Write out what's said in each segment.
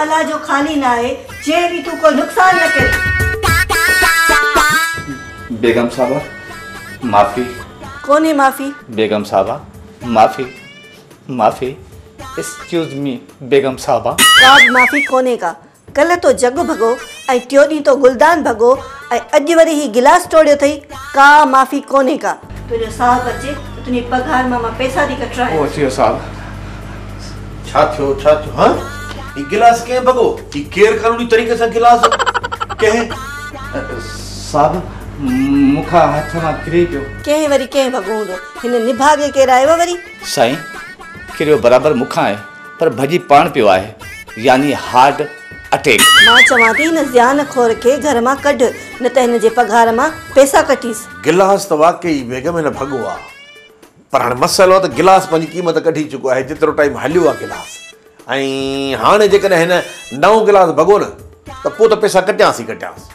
अल्लाह जो खाली ना आए, जे भी तू को नुकसान न करे। बेगम साहबा माफी। कौन है माफी? बेगम साहबा माफी। माफी एक्सक्यूज मी बेगम साहबा। आज माफी कोने का, कल तो जग भगो, त्यों दी तो गुलदान भगो, अज वरी ही गिलास तोड़ो थई, का माफी कोने का। तुझे साहब अचे तुनी पगार मामा पैसा दी कटराए। ओ थियो साहब छा थियो हां ई गिलास के भगो, ई केयर करूनी तरीके से गिलास के साहब मुखा हाथ में करी पियो के वरी के भगो इन निभागे के रायो वरी साईं किरो बराबर मुखा है पर भजी पान पियो है, यानी हार्ट अटैक। मां चवाती न ध्यान खोर के घर मां कड, न त इन जे पगार मां पैसा कटीस। गिलास तो वाकई बेगम न भगो आ, पर हाणे मसलो तो गिलास पंहिंजी कीमत कढी चुको है, जितरो टाइम हलियो आ गिलास। ऐं हाणे जेकॾहिं हिन नओ गिलास भगो न त पो तो पैसा कटियास।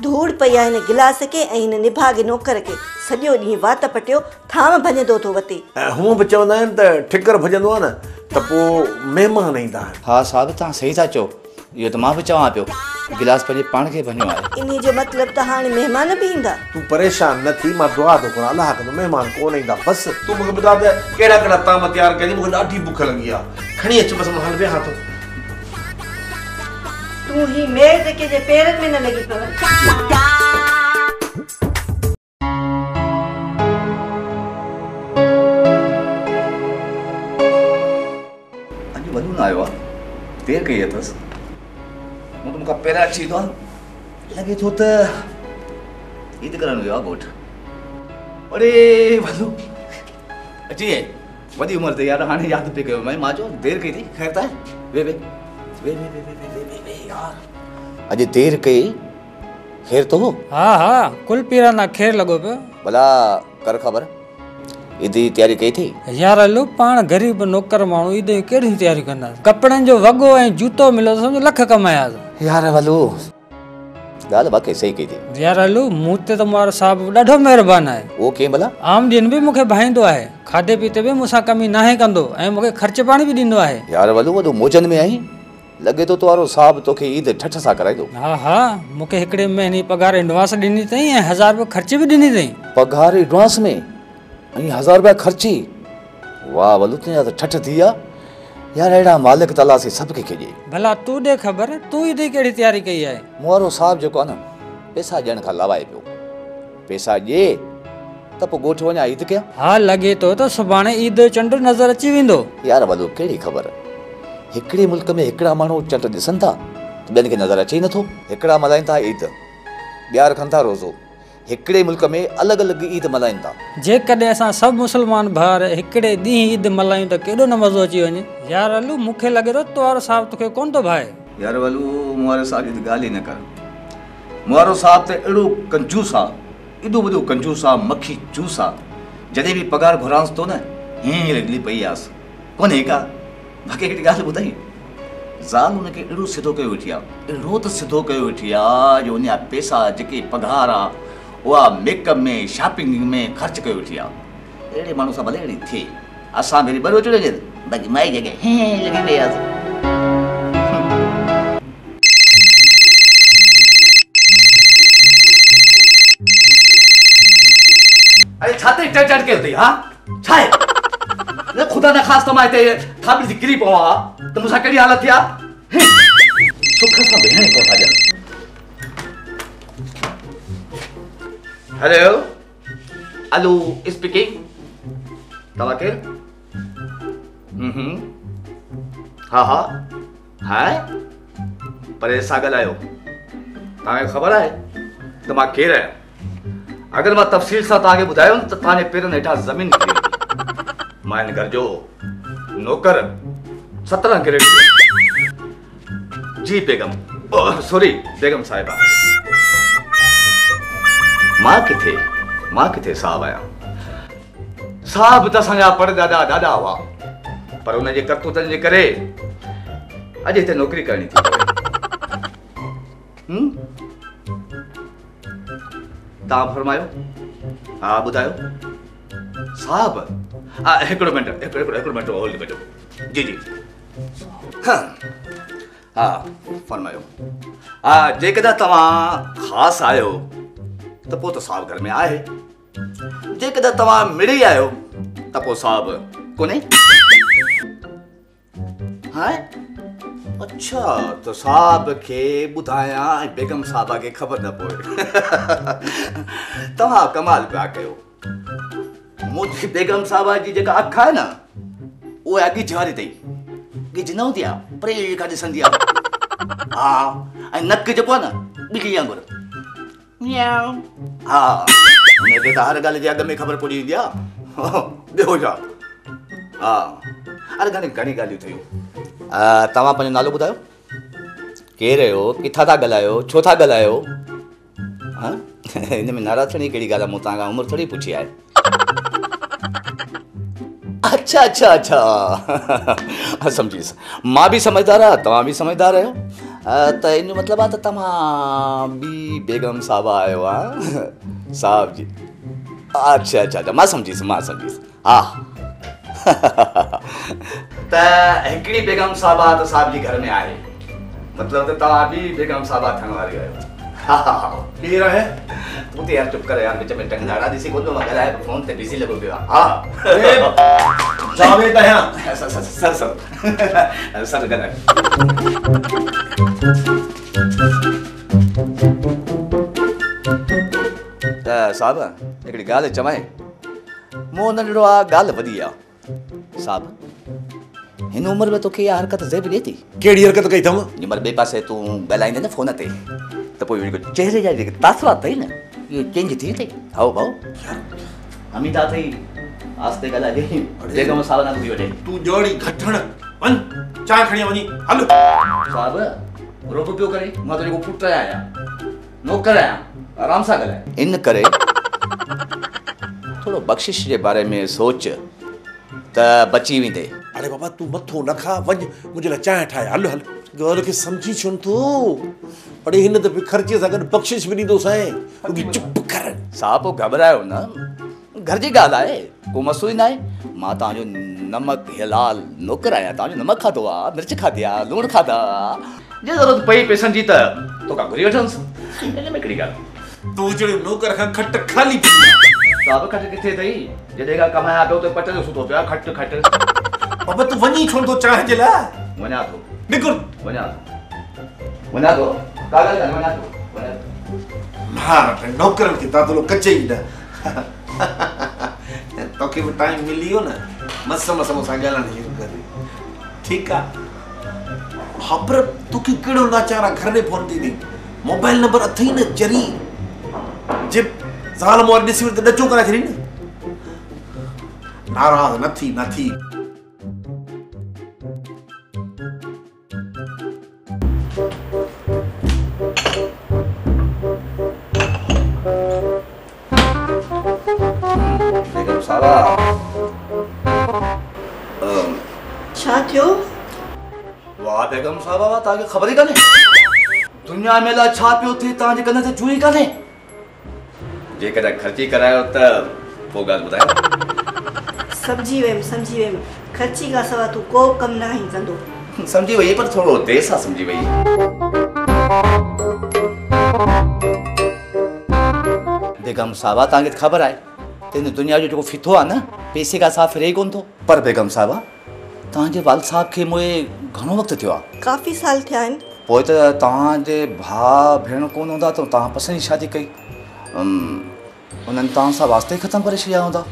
धूड़ पई आहे इन गिलास के ऐं इन निभागे नौकर के, सॼो ॾींहुं वात पटियो थाम भञंदो थो वते। हूअं बि चवंदा आहिनि त ठिकर भॼंदो आहे न त पोइ महिमान ईंदा आहिनि। हा साहिबु तव्हां सही था चओ, यो तो मां भी चवा पियो गिलास पे पान के बन्यो है। इनी जो मतलब त हाने मेहमान भी इंदा। तू परेशान न थी, मां दुआ तो कर अल्लाह के मेहमान कोन इंदा। बस तू मुके बता दे केड़ा केड़ा ताम तैयार कर दी, मुके डाठी भूख लगी आ। खणी अच बस महल पे हाथ। तू ही मेज के जे पैर में न लगी पवे। अज वदू ना आयो, देर कई अथस। मुका पैर अच्छी तो लगे तो ईद करन गयो गोठ। अरे वालू अच्छी है, वडी उम्र ते यार हाने याद पे गयो। मैं माचो देर कई थी, खैर ता वे वे वे वे वे वे वे वे यार अजे देर कई खैर तो हो। हां कुल पीरा ना खैर लगो पे भला कर खबर ईद की तैयारी कई थी यार। लो पान गरीब नौकर मानू ईद की केड़ी तैयारी करना। कपड़न जो वगो ए जूतो मिलो समझ लख कमाया यार। वालू गाल वाकई सही कई थी यार। लो मुते तो मार साहब डाढो मेहरबान है। ओ के भला आम दिन भी मुखे भाईंदो है, खादे पीते भी मुसा कमी ना है कंदो, ए मुखे खर्च पानी भी दिनो है यार। वालू वो मोजन में आई लगे तो तोरो साहब तोखे ईद ठठ सा कराई दो। हां मुखे एकड़े महीने पगार एडवांस दिनी थई, 1000 रुपया खर्च भी दिनी थई। पगार एडवांस में 1000 रुपया खर्ची? वाह वलू ते ठठ दिया यार। एड़ा मालिक तला से सबके केजे भला तू दे खबर, तू ही दे केड़ी तैयारी कई है। मोरो साहब जो कोन पैसा जण खा लावाए पियो, पैसा जे तप गोठ वना ईद के। हां लगे तो सुबाने ईद चंड नजर अची विंदो यार। वलू केड़ी खबर एकड़े मुल्क में एकड़ा मानो चंड दिसन था, बेन के नजर अची न थो। एकड़ा मलाइन था ईद, ब्यार खन था रोजो। हिकड़े मुल्क में अलग अलग ईद मल्हाइन था। जे कदे असा सब मुसलमान भार हिकड़े दी ईद मल्हाइन तो केडो न मजो अची वने यार। अलू मुखे लगे तो तोर साहब तोके कोन तो भाए यार। वलू मोरे साहब जी गाली न कर। मोरो साहब ते एडो कंजूस आ, एडो बडो कंजूस आ, मक्खी चूस आ। जदे भी पगार घुरांस तो न ही लगली पई आस कोने का। बाकी हिकड़ी गाल बुधाई जान उनके एडो सिधो कयो वेठिया, एडो तो सिधो कयो वेठिया जो उन्या पैसा जके पगार आ वह मेकअप में शॉपिंग में खर्च कर उठी। अड़े मानू सा भले अड़ी थी असा मेरी बरो चले गए बाकी माई जगह हे लगी वे आज। अरे छाते चट चट के होती। हां छाए न खुदा ना खास तमाए ते थाबी सी गिरी पवा त मुसा कड़ी हालत या सुख सा बहन को था जा। हेलो अलू स्पीकिंग तवकिल। हाँ है परेश सां ॻाल्हायो। तव्हांखे ख़बर आहे त मां केरु आहियां। अगरि मां तफ़सील सां तव्हांखे ॿुधायो न त तव्हांजे पेरनि हेठां ज़मीन थी। मां हिन घर जो नौकर 17 ग्रेड जी बेगम सॉरी बेगम साहिबा। मां किथे साहब आया। साहब त असांजा परदादा दादा हुआ पर उन जे करतूतनि जे करे अॼु हिते नौकरी करणी थी पवे। तव्हां फरमायो। हा ॿुधायो साहब। हिकिड़ो मिंट होल्ड कजो। जी जी हा फरमायो। जेकदा तव्हां ख़ासि आहियो त पोइ त साहब घर में आहे, जेकदा तव्हां मिड़ई आहियो त पोइ साहब कोन्हे। हा अच्छा, तो साहब के बुधाया बेगम साहबा के खबर न पड़े। तव्हां कमाल पिया कयो। मुझे बेगम साहबा की जेका अख है ना वो अगी झारे तई गिजन होती आ परे का दिसंदी आ। हां नक जो ना बिली आंगुर म्याऊ। हां ने बे हर गल जे अग में खबर पड़ी इंडिया देखो जा। हां अरे घणी घणी गालियो थयो। तवा पने नालो बुधायो, के रहो, किथा था गलायो, छो था गलायो? हां इन में नाराज थनी केड़ी गाला मोता का उम्र थोड़ी पूछी आए। अच्छा अच्छा अच्छा समझी। माँ भी समझदार आ, तवा भी समझदार आयो तो इन मतलब आ तमा भी बेगम साहबा आयो आ साहब जी। अच्छा अच्छा अच्छा माँ समझी माँ समझी। हाँ तो एकड़ी बेगम साहबा तो साहब जी घर में आए मतलब तो तवा भी बेगम साहबा थन वाली आयो। हाँ हाँ हाँ क्लियर है। तू तो यार चुप कर यार, बीच में टंगलाड़ा दिसी को मगर है फोन ते बिजी लगो गया। हां जावे तया सर सर सर सर गन ता साहब एकड़ी गाल चवाए मो नडड़ो आ गाल वदिया साहब इन उम्र में तो के हरकत जेब देती केड़ी हरकत कई थम निमर बे पासे तू गलाइने ना फोन ते तो कोई को चेहरे जाए देख तासवा तई ना ये चेंज थी तई। हाओ भाऊ अमिता तई आस्ते गला दे बेगम साहब ना दियो दे तू जोड़ी घठण वन चा खणी वनी हल साहब रोप पियो करे मा तो को पुट आया नौकर आया आराम सा गला इन करे थोड़ो बख्शिश के बारे में सोच त बची वी दे। अरे बाबा तू मथो न खा वज मुझे ला चाय ठाए हल हल गौर के समझी छन तो अरे हिन तो खर्चे सा गड बख्शिश भी दो साए क्योंकि चुप कर साहब घबरायो ना घर जी गाल आए को मसू ना है माता जो नमक हिलाल नौकर आया ता नमक खा दो मिर्च खा दिया लूण खा दा जे जरूरत पई पैसा जी त तो का घुरी वठन इन में कड़ी गाल तू जड़े नौकर खा खट खाली साहब खट किथे तई जदे का कमाया पे तो पटल सुतो पे खट खट अब तो वनी छोड़ दो चाह जला वना दो बिल्कुल वना दो कागल का वना दो मार पे नौकरन के तातलो कच्चे ही ना तो के टाइम मिलियो ना मसम सागला नहीं कर ठीक आ हपर तू के केड़ो नाचारा घर ने फोन दी मोबाइल नंबर अथई ने जरी जे जाल मोर दिसवे तो डचो करा छरी ना नाराज नथी बेगम साहबा वा ताके खबर ही काने दुनिया में ला छा पियो थे ताजे कने से जुई काने जे कदा खर्ची करायो त वो गाल बुधायो समझी वेम खर्ची का सवा तू को कम ना ही जंदो समझी वही पर थोड़ो देसा समझी वही बेगम साहबा ताके खबर आए तेने दुनिया जो फिथो आ ना पैसे का साफ रे कोन तो पर बेगम साहबा ताजे वाल साहब के मोए घणो वक्त थियो आ काफी साल थिया आइन पोए त ताजे भा भेण कोन होंदा तो ता पसंद शादी कई उनन ता सा वास्ते खत्म करे छिया होंदा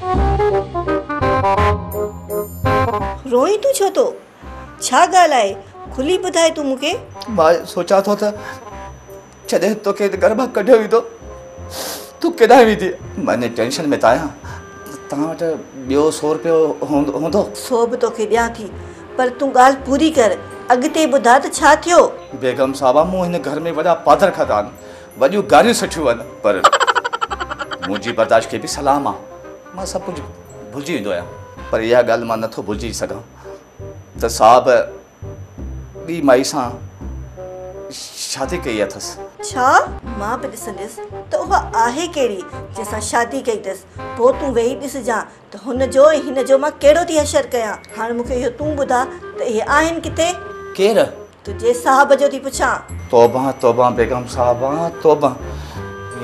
रोई तू छो तो छा गालाए खुली बधाए तू मुके मा सोचा तो था छदे तो के गरबा कढयो ही तो तू केदाई भी थी माने टेंशन में ताया ता ता बियो 100 रुपया होंदो सोब तो के दिया थी पर तू गाल पूरी कर अगते बुधा तो छा थियो बेगम साहबा मु इन घर में वड़ा पादर खदान वजू गारियो सठियो न पर मुजी बर्दाश्त के भी सलाम आ मैं सब कुछ भुलजी दोया पर यह गाल मा न थो भुलजी सका त साहब बी माई सा शादी कई अथस छा मां पे दिसंदस तो वो आहे केड़ी जैसा शादी कई दस तो तू वही दिस जा तो हुन जो मां केड़ो थी हशर कया हां मुके यो तू बुधा तो ये आहिन किथे केर तुझे साहब जो थी पुछा। तौबा तौबा बेगम साहबा तौबा,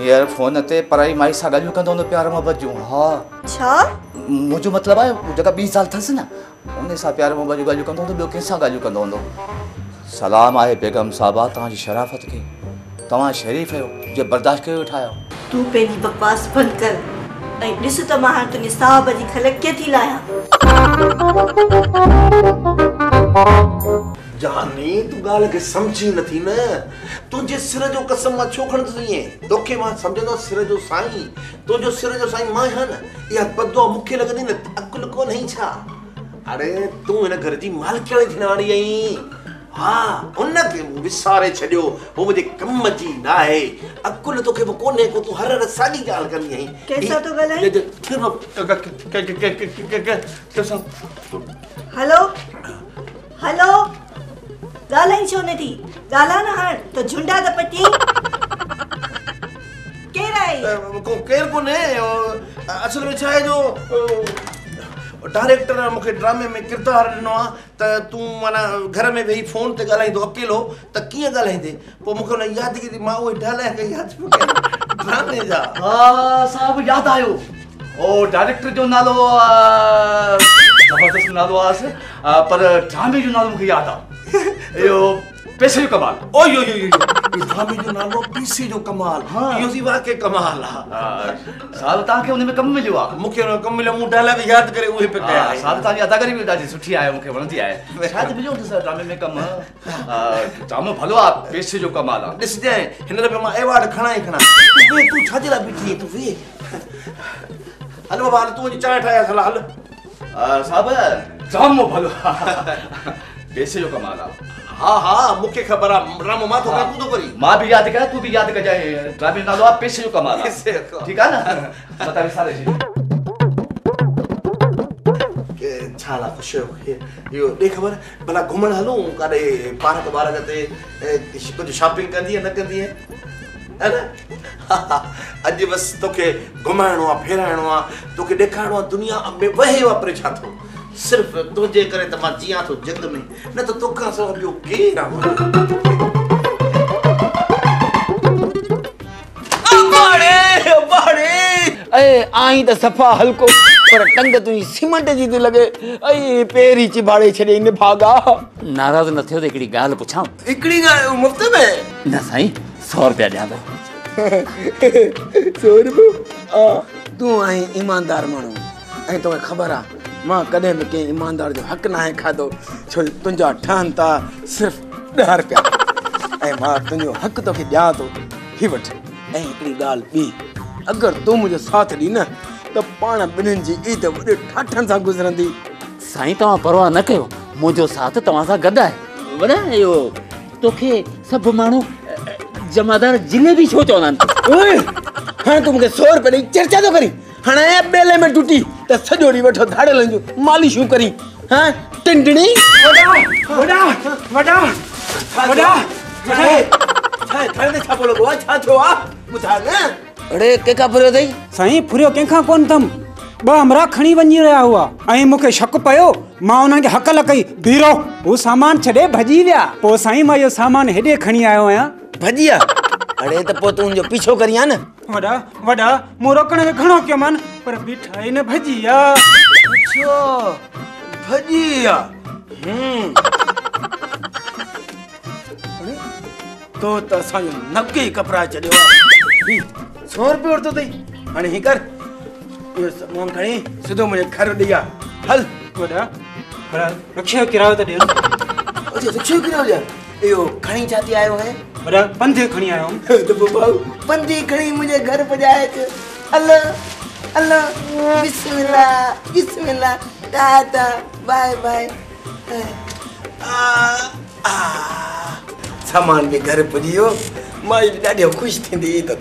यार फोन ते पराई माई सा गलियूं कंदो न प्यार मोहब्बत जो। हां छा मुजो मतलब है जगह 20 साल थस ना उन सा प्यार मोहब्बत जो गलियूं कंदो तो बियो के सा गलियूं कंदो न। सलाम आए बेगम साहबा, तां जी शराफत के तवा शरीफ है जो बर्दाश्त के उठायो। तू पेली बकवास बंद कर ऐ दिस त मां तुनी साहब जी खलक के थी लाया। जानी तू गाल के समझी न थी न तुझे सिर जो कसम मा छोखण सही दोखे मा समझदो सिर जो साईं तो जो सिर जो साईं मा है न या बद्दो मुखे लगदी न अकल को नहीं छा। अरे तू इन घर जी मालकियाणी थिनाणी आई। हां उन के विसारे छड्यो वो मुझे कम जी ना है अकल तो के कोने को तू हर रस सागी गाल करनी है। कैसा तो गल है फिर कैसा। हेलो हेलो गालाई छो न थी गाला ना हां तो झुंडा त पटी के रही को केर को ने। असल में छाए जो डायरेक्टर मखे ड्रामे में किरदार दिनो आ त तू माना घर में बेही फोन ते गालाई दो अकेलो त किए गालाई दे पो मखे न याद की मां ओ ढाला के याद पके ड्रामे जा। हां साहब याद आयो ओ डायरेक्टर जो नालो जबरदस्त नालो आसे पर ड्रामे जो नालो मखे याद आ यो पैसे जो कमाल ओ यो यो यो ड्रामे जो नालो पैसे जो कमाल। हां यो जी वाके कमाल आ साल ता के उने में कम मिलियो आ मुखे कम मिलियो मु डाला भी याद करे ओही पे कया। साल ता जी अदाकारी भी दादी सुठी आए मुखे वणदी आए शायद मिलियो सर ड्रामे में कम ड्रामा भलो आ पैसे जो कमाल आ दिस जाए हिन पे मा अवार्ड खणा ही खणा। तू तू छाजला बिठी तू वे हल बाबा तू जी चाय ठाया साला हल साहब जाम भलो पैसे जो कमाल आ। हां हां मुके खबर आ राम मा तो काकू तो करी मां भी याद कर तू भी याद कर जाए ड्रामे नालो आ पैसे जो कमाल आ ठीक है ना बता भी सारे के छाला खुश हो यो दे खबर भला घुमण हलो काडे पार्क बारक ते कुछ शॉपिंग करदी है न करदी है ना। आज बस तोके घुमाणो आ फेराणो आ तोके देखाणो आ दुनिया में वहे वापरे छा थो सिर्फ तुझे करे त मां जिया तो जग में न तो तोखा सो यो के ना अबाड़े अबाड़े ए आई त सफा हल्को पर टंग तुई सीमेंट जी तो लगे ए पेरी चिबाड़े छडे इन भागा। नाराज न थियो त एकड़ी गाल पुछां एकड़ी गाल मुफ्त में ना साईं 100 रुपया दिया दो 100 रुपया तू आई ईमानदार मानू ए तो खबर आ मां कदे में के ईमानदार जो हक ना है खादो छो तुंजा ठान ता सिर्फ 10 रुपया ए मां तुंजो हक तो के दिया तो ही वठ ए एकड़ी गाल बी अगर तू मुझे साथ दी ना तो पाण बिनन जी ई तो बड़े ठाठन सा गुजरंदी। साईं तवा परवाह न कयो मुजो साथ तवा सा गद है वना यो तोखे सब मानू जमादार जिले भी छो चोनन ओए हां तुम के 100 रुपया चर्चा तो करी हणाया बेले में टूटी त सजोरी बैठो धाड़े लंजो मालिशू करी। हां टिंडणी वडा वडा वडा वडा छाए छाए थाने छा बोलो गोवा छा छो आ बुधा न अरे केका फुरियो थई साईं फुरियो केका कोन तम ब हमरा खणी वणी रहा हुआ आई मुके शक पयो मां उनन के हकल कई धीरो वो सामान छडे भजी व्या पो साईं मां यो सामान हेडे खणी आयो आया भजिया अरे त पो तू जो पीछो करिया न वडा वडा मो रोकण के घणो के मन पर बिठा इन भजिया अच्छो भजिया अरे तो तसा नक्की कपड़ा चडियो 100 रुपया तो दई हने ही कर यो सामान खणी सीधो मुझे घर दिया हल वडा बड़ा रक्षा किरायो तो दे अच्छा रक्षा किरायो जा यो खणी जाती आयो है बड़ा पंधे खणी आयो तो बाबू पंधी खणी मुझे घर पजाए छ अल्लाह अल्लाह बिस्मिल्लाह बिस्मिल्लाह टाटा बाय बाय आ आ सामान में घर पजियो माई डाडी खुश थींदी तो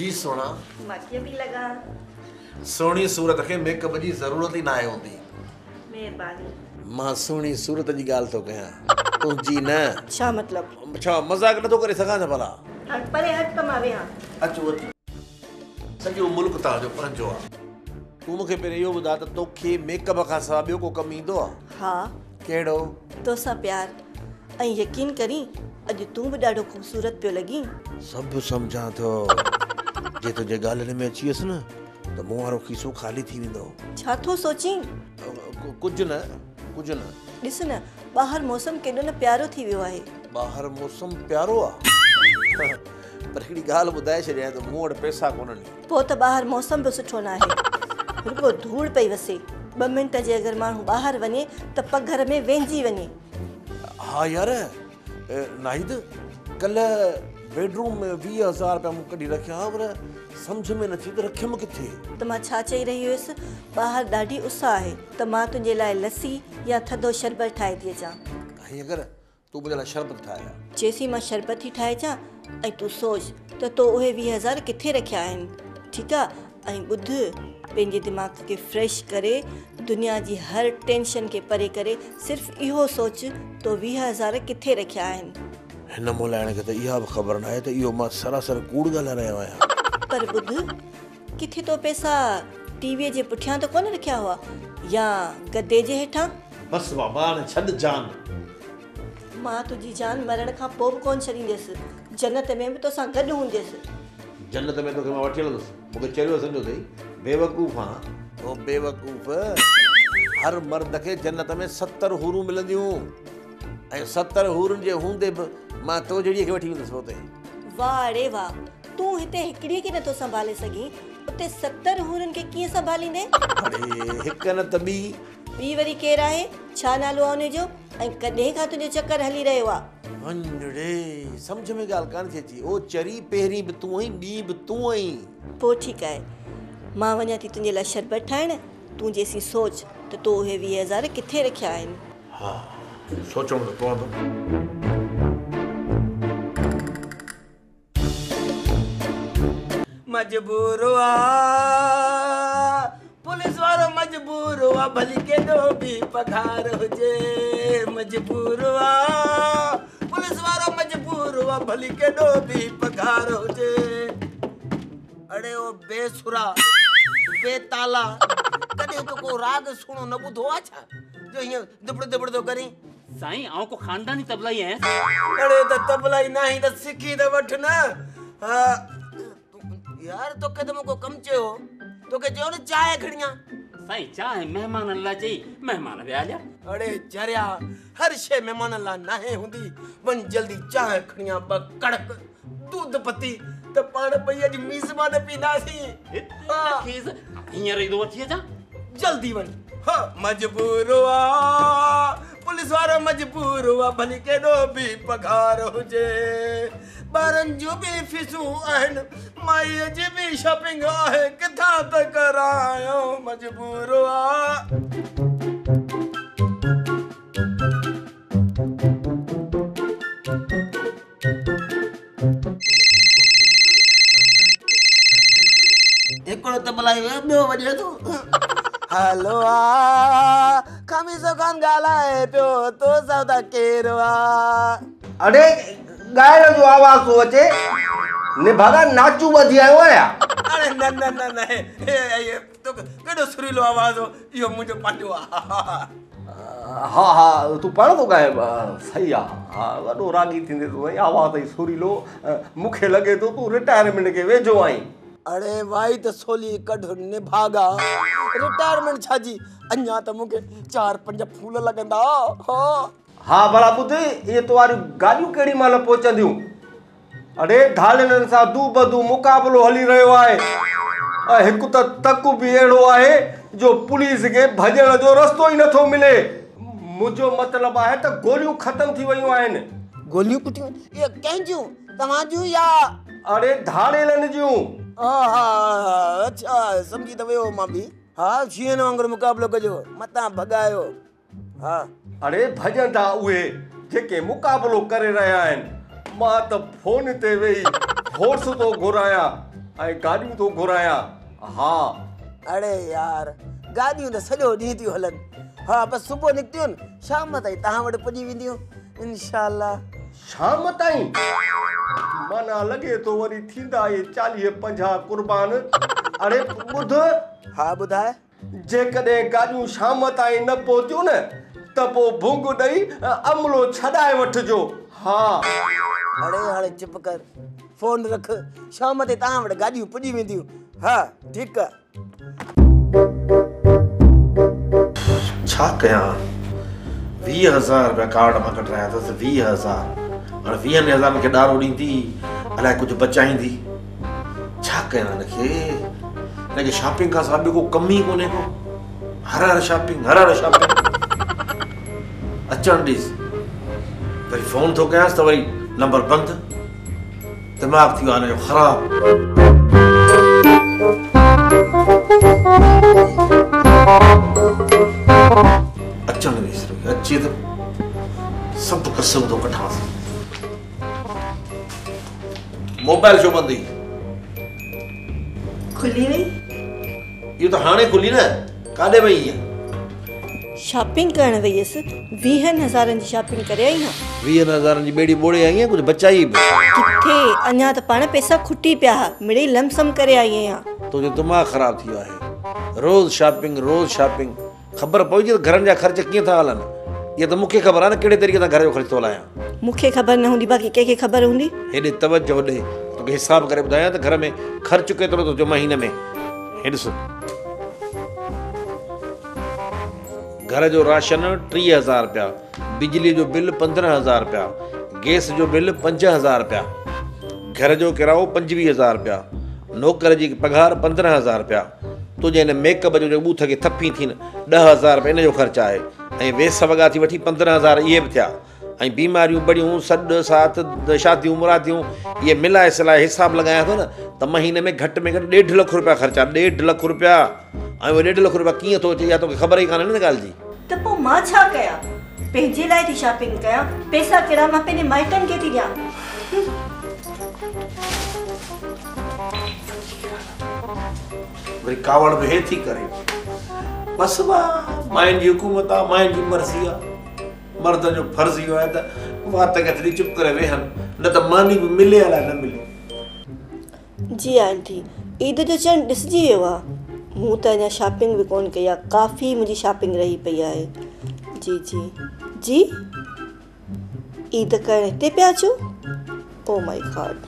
जी सोना मक्खियां भी लगा सोनी सूरत के मेकअप की जरूरत ही ना आए होती मेहरबानी मां सोनी सूरत की गाल तो कया तू जी ना अच्छा मतलब अच्छा मजाक न तो करे सका ना भला हट परे हट कमावे हां अच्छा सजो मुल्क ता जो पंजो तू मखे पे यो बुदा तो तोखे मेकअप का सवाबियो को कमी दो हां केड़ो तो सा प्यार ऐ यकीन करी अज तू भी डाढो खूबसूरत पे लगी सब समझा तो जे तुझे गालन में अचीस न तो मोवारो खीसो खाली थी विंदो छा तो सोची कुछ न दिस न बाहर मौसम केडो न प्यारो थी वियो है बाहर मौसम प्यारो आ पर एकड़ी गाल बुदाए छड़े तो मोड़ पैसा कोनन पो तो बाहर मौसम भी सुठो ना है रुको धूल पई वसे 2 मिनट जे अगर मानू बाहर वने तो पग घर में वेंजी वने हाँ यार नाहिद कल बेडरूम में 20,000 रुपया मु कडी रखया पर समझ में न चीज रखम किथे त मा छा चई रही होस बाहर दाडी उसा है त मा तुजे लाए लस्सी या थदो शरबत ठाए दिए जा कहीं अगर तू मुला शरबत ठाया जैसी मा शरबत ही ठाए जा ए तू सोच तो ओहे 20,000 किथे रखया है ठीक आ ए बुध पेंजे दिमाग के फ्रेश करे दुनिया जी हर टेंशन के परे करे सिर्फ इहो सोच तो 20,000 किथे रखया आइन न मोलाण के त इहा खबर ना है त इहो मा सरासर कूड़ गला रहयो आया पर बुध किथे तो पैसा टीवी जे पुठिया तो कोन रखया हुआ या गद्दे जे हेठा बस बाबा ने छद जान मां तुजी जान मरण का पो कोन छरींदेस जन्नत में भी तो सा गड हुंदेस जन्नत में तो के मा वठी लदस मुके चरियो समझो दई बेवकूफ हां ओ बेवकूफ हर मर्द के जन्नत में 70 हूरू मिलंदियूं ए 70 हूरन जे हुंदे मां तो जड़ी के वठी वंदस होते वाह रे वाह तू इते एकड़ी के न तो संभाले सगी उते 70 हूरन के किए संभालींदे अरे एक न त बी वरी केर आहे छा नालो आने जो ए कदे का तुजे चक्कर हली रहयो आ अंडड़े समझ में गाल कान थे जी ओ चरी पेहरी भी तू ही बी भी तू ही पो ठीक है मां वन्या थी तुजे ला शरबत ठाण तू जैसी सोच तो तू हे 20,000 किथे रखया है हां सोचो तो पड़ो मजबूर हुआ पुलिस वालों मजबूर हुआ भली के दो भी पगार हो जे मजबूर हुआ पुलिस वालों मजबूर हुआ भली के दो भी पगार हो जे अरे ओ बेसुरा बेताला कदे तो को राग सुनो न बुधो अच्छा जो ये दबड़ दबड़ तो करी साईं आऊ को खानदानी तबला ही है अरे तो तबला ही नहीं तो सिखी तो वठ ना यार तो कदम को कम चयो तो के जो न चाय खड़िया साईं चाय मेहमान अल्लाह जी मेहमान वे आजा अरे जरिया हर शे मेहमान अल्लाह नहीं हुंदी बन जल्दी चाय खड़िया बक कड़क दूध पत्ती तो पाण पई अज मीज़बान पीना सी खीज हिया रे दो थिया जल्दी वन ह मजबूर हुआ पुलिस वाला मजबूर हुआ भली के दो भी पगार हो जे बारन जो भी फिसू आन माई जी भी शॉपिंग है किथा त करायो मजबूर हुआ तबलाई बेओ वजे तो हेलो आ कमीसो कान गालाए पियो तो सौदा केरवा अरे गायन जो आवाज तो अचे ने भागा नाचू बधी आयो या अरे न न न न ये तो केडो सुरीलो आवाज हो यो मुजो पांडो हा हा तू पाण को गाए सही आ वडो रागी थिंदे तो आवाज सुरीलो मुखे लगे तो तू रिटायरमेंट के वेजो आई अरे भाई तो सोली कढ ने भागा रिटायरमेंट छाजी अन्या त मुके 4-5 फूल लगंदा हो हां भला बुध ये तोारी गालियो केडी माल पहुचंदियो अरे धालन सा दू बदू मुकाबलो हली रहयो आहे एक त तक भी एड़ो आहे जो पुलिस के भजण जो रस्तो ही नथो मिले मुजो मतलब आहे त गोलियो खत्म थी वयो आइन गोलियो कुटियो ये कहजू तमाजू या अरे धालेलन जू आहा अच्छा समझी तो वो मां भी हां जीन वांगर मुकाबलो कजो मता भगायो हां अरे भजन था उहे जेके मुकाबलो करे रहा हैं मां तो फोन ते वेई होर्स तो घुराया गाॾियूं तो घुराया। हा अड़े यार गाॾियूं तो सॼो ॾींहुं थी हलन। हाँ बस सुबह निकतियूं शाम ताईं तहां वटि पुॼी वेंदियूं इंशाल्लाह। शाम ताईं माना लगे तो वरी थींदा ये 40-50 कुर्बान। अरे बुध हाँ बुधाए जेकॾहिं गाॾियूं शाम ताईं न पहुतियूं न तपो भुंग दई अमलो छडाए वठजो। हाँ अरे हाँ चुप कर फोन रख शाम ते तां वट गाडियूं पुजी वेंदियूं। हाँ ठीक है। छा कया 20,000 रुपया कार्ड मां कटाया तो 20,000 और 20,000 में के डारो दींदी अला कुछ बचाईंदी। छा कया नके शॉपिंग का साबे को कम ही कोने को। हर हर शॉपिंग अचण दिस वरी फोन तो कयास तो वरी नंबर बंद। दिमाग थी आने खराब। अच्छा नहीं अच्छी तो सब कसम तो कठा मोबाइल जो बंद खुली नहीं ये तो हाने खुली ना कादे भाई है। शॉपिंग करण वयस 20,000 जी शॉपिंग करे आई ना 20,000 जी बेड़ी बोड़े आई है कुछ बचाई किथे अन्या तो पाण पैसा खुटी पिया मिड़े लमसम करे आई है। तो जो दिमाग खराब थियो है रोज शॉपिंग खबर पई जे घरन जा खर्च किए था हलन। ये तो मुखे खबर है ना केड़े तरीके दा घर जो खर्च तो लाया मुखे खबर न हुंदी बाकी के खबर हुंदी। हेडे तवज्जो दे तो हिसाब करे बताया तो घर में खर्च केतरो तो जो महीने में हेड सो घर जो राशन 30,000 रुपया बिजली जो बिल 15,000 रुपया गैस जो बिल 5,000 रुपया घर जो किराओ 25,000 रुपया नौकर जी पगार 15,000 रुपया तुझे इन मेकअप जो बूथ के थप्पी थी 10,000 रुपया इन जो खर्च है वेस वगा थी वी 15,000 ये भी थिया बीमारियों बड़ियों सड सात शादियों मुरादियों ये मिलाए सिलाए हिसाब लगाया तो ना तो महीने में घट 1.5 लाख रुपया खर्चा 1.5 लाख रुपया आई वो 1.5 लाख रुपया किए तो या तो खबर ही कान गाल जी त पो मा छा कया पेजे लाए थी शॉपिंग कया पैसा केड़ा मा पेने माइटन के थी दिया। वे कावड़ में हे थी करे बस वा माइन जी हुकूमत आ माइन जी मर्जी आ मर्द जो फर्ज यो है त वा त कतरी चुप करे वेहन न त मानी भी मिले अला न मिले। जी आंटी ईद जो चंड दिस जी वा मु तो अ शॉपिंग भी कोन कया काफ़ी मुझी शॉपिंग रही पई है। जी जी जी ईद कर इतने पे आचो। ओ माय गॉड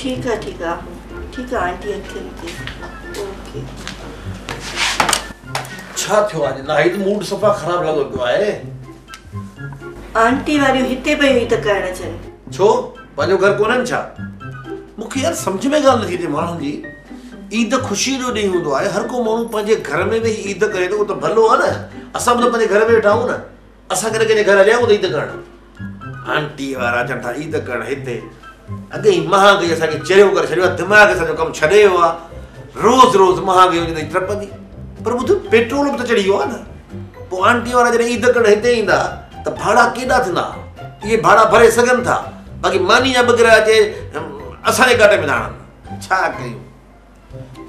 ठीक है आंटी अंकल ओके। छा थियो आज नाइट मूड सफा खराब लगो पियो है। आंटी वाली हिते पे ईद करण चन छो पंजो घर कोनन छा मुखे यार समझ में गाल नहीं थी मानू जी ईद खुशी जो ॾींहुं हूंदो आहे हर को माण्हू पंहिंजे घर में वेही ईद करे थो त भलो आहे न। असां बि पंहिंजे घर में वेठा आहियूं न असां कॾहिं कंहिंजे घर हलिया आहियूं त ईद करणु आंटी वारा चवनि था ईद करणु हिते अॻे ई महांगाई असांखे चरियो करे छॾियो आहे दिमाग़ असांजो कमु छॾे वियो आहे रोज़ महांगाई हुजे त ट्रपंदी पर ॿुधो पेट्रोल बि त चढ़ी वियो आहे न। पोइ आंटी वारा जॾहिं ईद करणु हिते ईंदा त भाड़ा केॾा थींदा इहे भाड़ा भरे सघनि था बाक़ी मानी जा बगैर अचे असांजे घाटे में था आणनि छा कयूं।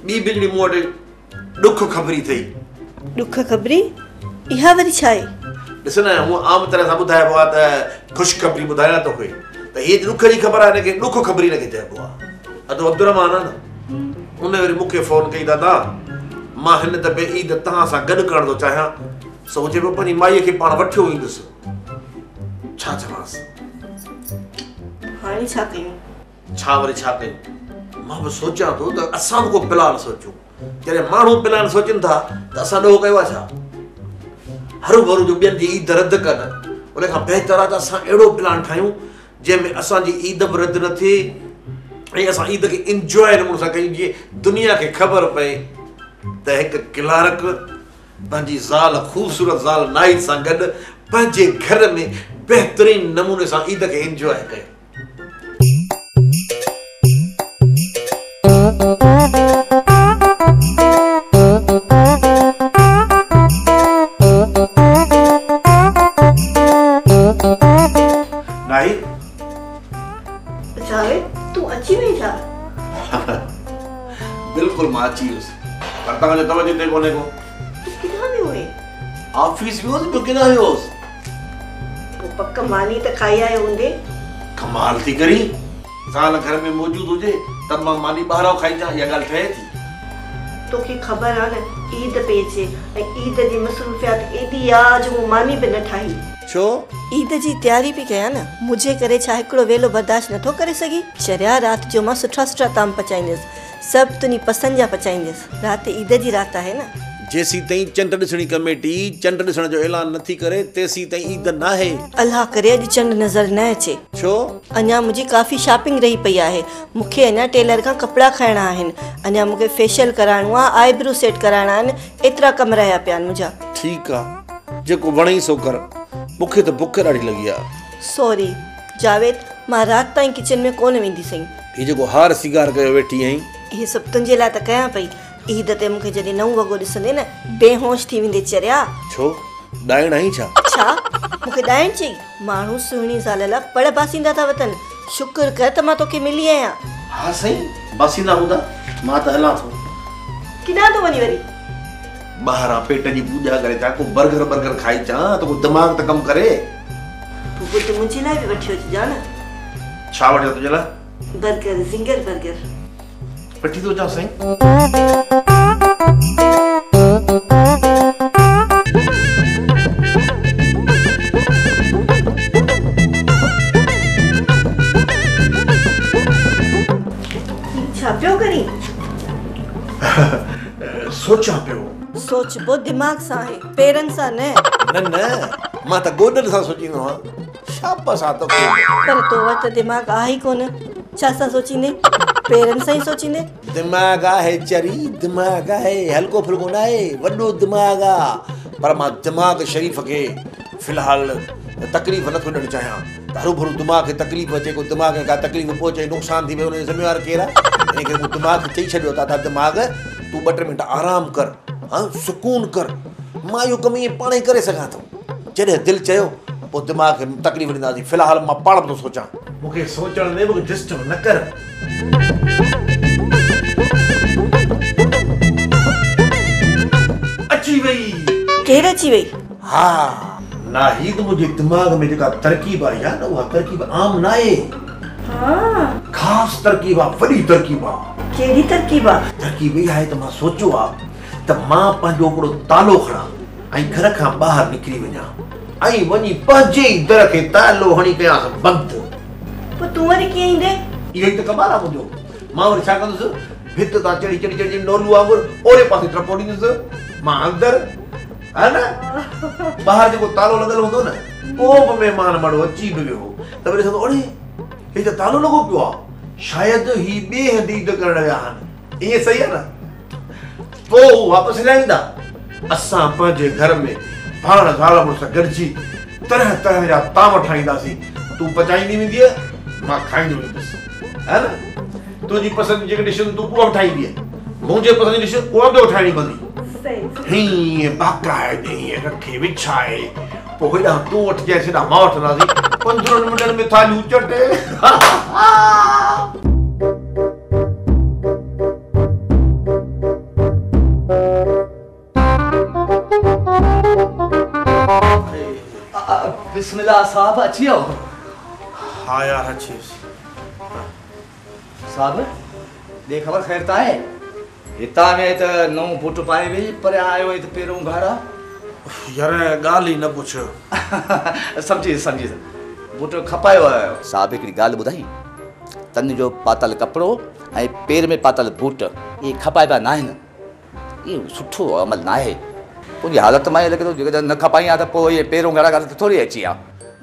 बी बिजली मोड दुख खबरी थई दुख खबरी इहा वरी छाए दिसना हूं आम तरह सां बुधायो आ त खुश खबरी बुधाया तो कोई त हे दुख जी खबर आ ने दुख खबरी न के चबो आ। अदो अब्दुर्रहमान न उन वरी मुखे फोन कई दादा मां हन त बे ईद ता सा गड करण दो चाहा सोचे पे पनी माई के पाण वठियो ईंदस छा जवास हाणे छा कयूं छा वरी छा कयूं। मां बि सोचा तो असां को प्लान सोचो जैसे मानू प्लान सोचन था तो असा डो क्या छा हरू भरू जो बेन जी ईद रद्द कर उन बेहतर है तो अस अड़ो प्लान ठायूं जैमें असांजी ईद भी रद्द न थे असां ईद के इंजॉय नमूने से क्यों जी दुनिया के खबर पे तो एक क्लार्क पंहिंजी ज़ाल खूबसूरत ज़ाल नाइट से गड पंहिंजे घर में बेहतरीन नमूने से ईद के इंजॉय कयो। बिल्कुल माचीस करता मैं तब जिते कोने को किना भी होए ऑफिस भी होस किना होस वो पक्का मानी त खाई आए होंदे कमाल थी करी साल घर में मौजूद हो जे तब मां मानी बाहरो खाई जा या गल थे थी तो की खबर आ न ईद पे जे ईद दी मसरूफियत एडी आ जो मानी पे न ठाई छो ईद जी तैयारी भी कया न मुझे करे छाकड़ो वेलो बर्दाश्त न तो करे सगी शरिया रात जो मां सुठा सुठा ताम पचाइनेस सब तुनी पसंद जा पचाइंदस रात ईद जी रात है ना जेसी तई चंड दिसणी कमेटी चंड दिसण जो ऐलान नथी करे तेसी तई ईद ना है अल्लाह करे अज चंड नजर न अचे छो अन्या मुजी काफी शॉपिंग रही पई आहे मुखे अन्या टेलर का कपड़ा खाणा हन अन्या मुके फेशियल कराणो आ आईब्रो सेट कराणा हन एतरा कम रहया प्यान मुजा ठीक आ जेको वणई सो कर मुखे तो भूख डाडी लगी आ सॉरी जावेद मां रात तई किचन में कोन वेंदी सई ई जेको हार सिगार कयो वेठी हई ये सब तुझे ला त कया पई ईद ते मुखे जदी नऊ वगो दिसने न बेहोश थी विंदे चरिया छो डायण ही छा अच्छा मुखे डायण छी मानू सुणी सालला पड़ बासिंदा था वतन शुक्र कर त मा तोके मिली आया हां सही बासिंदा हुदा मा त हला थो किना तो वनी वरी बहरा पेट जी पूजा करे ता को बर्गर बर्गर खाई चा तो को दिमाग त कम करे तू तो मुझे ला भी वठियो जान छा वठियो तुझला बर्गर सिंगल बर्गर पटी तो जा सही छापियो करी सोचा पियो सोच बो दिमाग सा है पेरन सा ने न न मा त गोडल सा सोची न शाबा सा तो पर तो वत दिमाग आ ही कोन छा सा सोची ने पेरेंट्स ही सोचिने दिमाग है चरी दिमाग है हल्को फुल्को ना है वडो दिमाग पर मा दिमाग शरीफ के फिलहाल तकलीफ न थोड़न चाहा तारो भरो दिमाग के तकलीफ अचे को दिमाग का तकलीफ पहुंचे नुकसान थी उन जिम्मेदार केरा यानी के दिमाग चई छडियो ता दिमाग तू 2 मिनट आराम कर हां सुकून कर मा यो कमी पाणे करे सका तो जदे दिल चयो पो दिमाग के तकलीफ न दी फिलहाल मा पाण तो सोचा मुके सोचण ने मुके डिस्टर्ब न कर अच्छी भाई केर अच्छी भाई हां ना ही तो मुझे दिमाग में जेका तरकीब आ यार वो तरकीब आम ना है हां खास तरकीब आ बड़ी तरकीब आ केड़ी तरकीब आ तरकीब ही है तो मां सोचो आप त मां पंजो कोड़ो तालो खड़ा आई घर का बाहर निकली वना आई वनी पंजे दर के तालो हणी कया बंद पर तू वर के इंदे ये तो कमाल हो जो मां और छा कंदस भित ता चढ़ी चढ़ी चढ़ी नोलू आंगुर ओरे पासे ट्रपोडीस मां अंदर है ना बाहर जो तालो लगल होदो ना ओब मेहमान मड़ो अची बियो तब रे ओरे ये तो तालो लगो पियो शायद ही बेहदीद करण या हन ये सही है ना वो वापस लाइंदा असा पाजे घर में भाण झाला मुसा गड़जी तरह तरह जा ताम ठाइंदा सी तू पचाई नी विंदी मां खाइंदो बस है ना तो जी पसंद जे डिश तू को उठाई दिए मुझे पसंद डिश को दो उठानी बंदी सही ही बाका है नहीं रखे बिछाए पोहड़ा तू उठ जैसे ना माठ ना जी 15 मिनट में थाली उचटे बिस्मिल्लाह साहब अच्छी हो हां यार अच्छी साहब दे खबर खैर ता है हिता में त नौ बूट पाए भी पर आयो त पेरो घाड़ा यार गाल ही न पूछ समझी समझी बूट खपायो साहब एक गाल बुधाई तन जो पातल कपड़ो ए पैर में पातल बूट ये खपायबा ना है ये सुठो अमल ना है उन हालत में लगे तो जगह न खपाई आ त पो ये पेरो घाड़ा गाल थोड़ी अचिया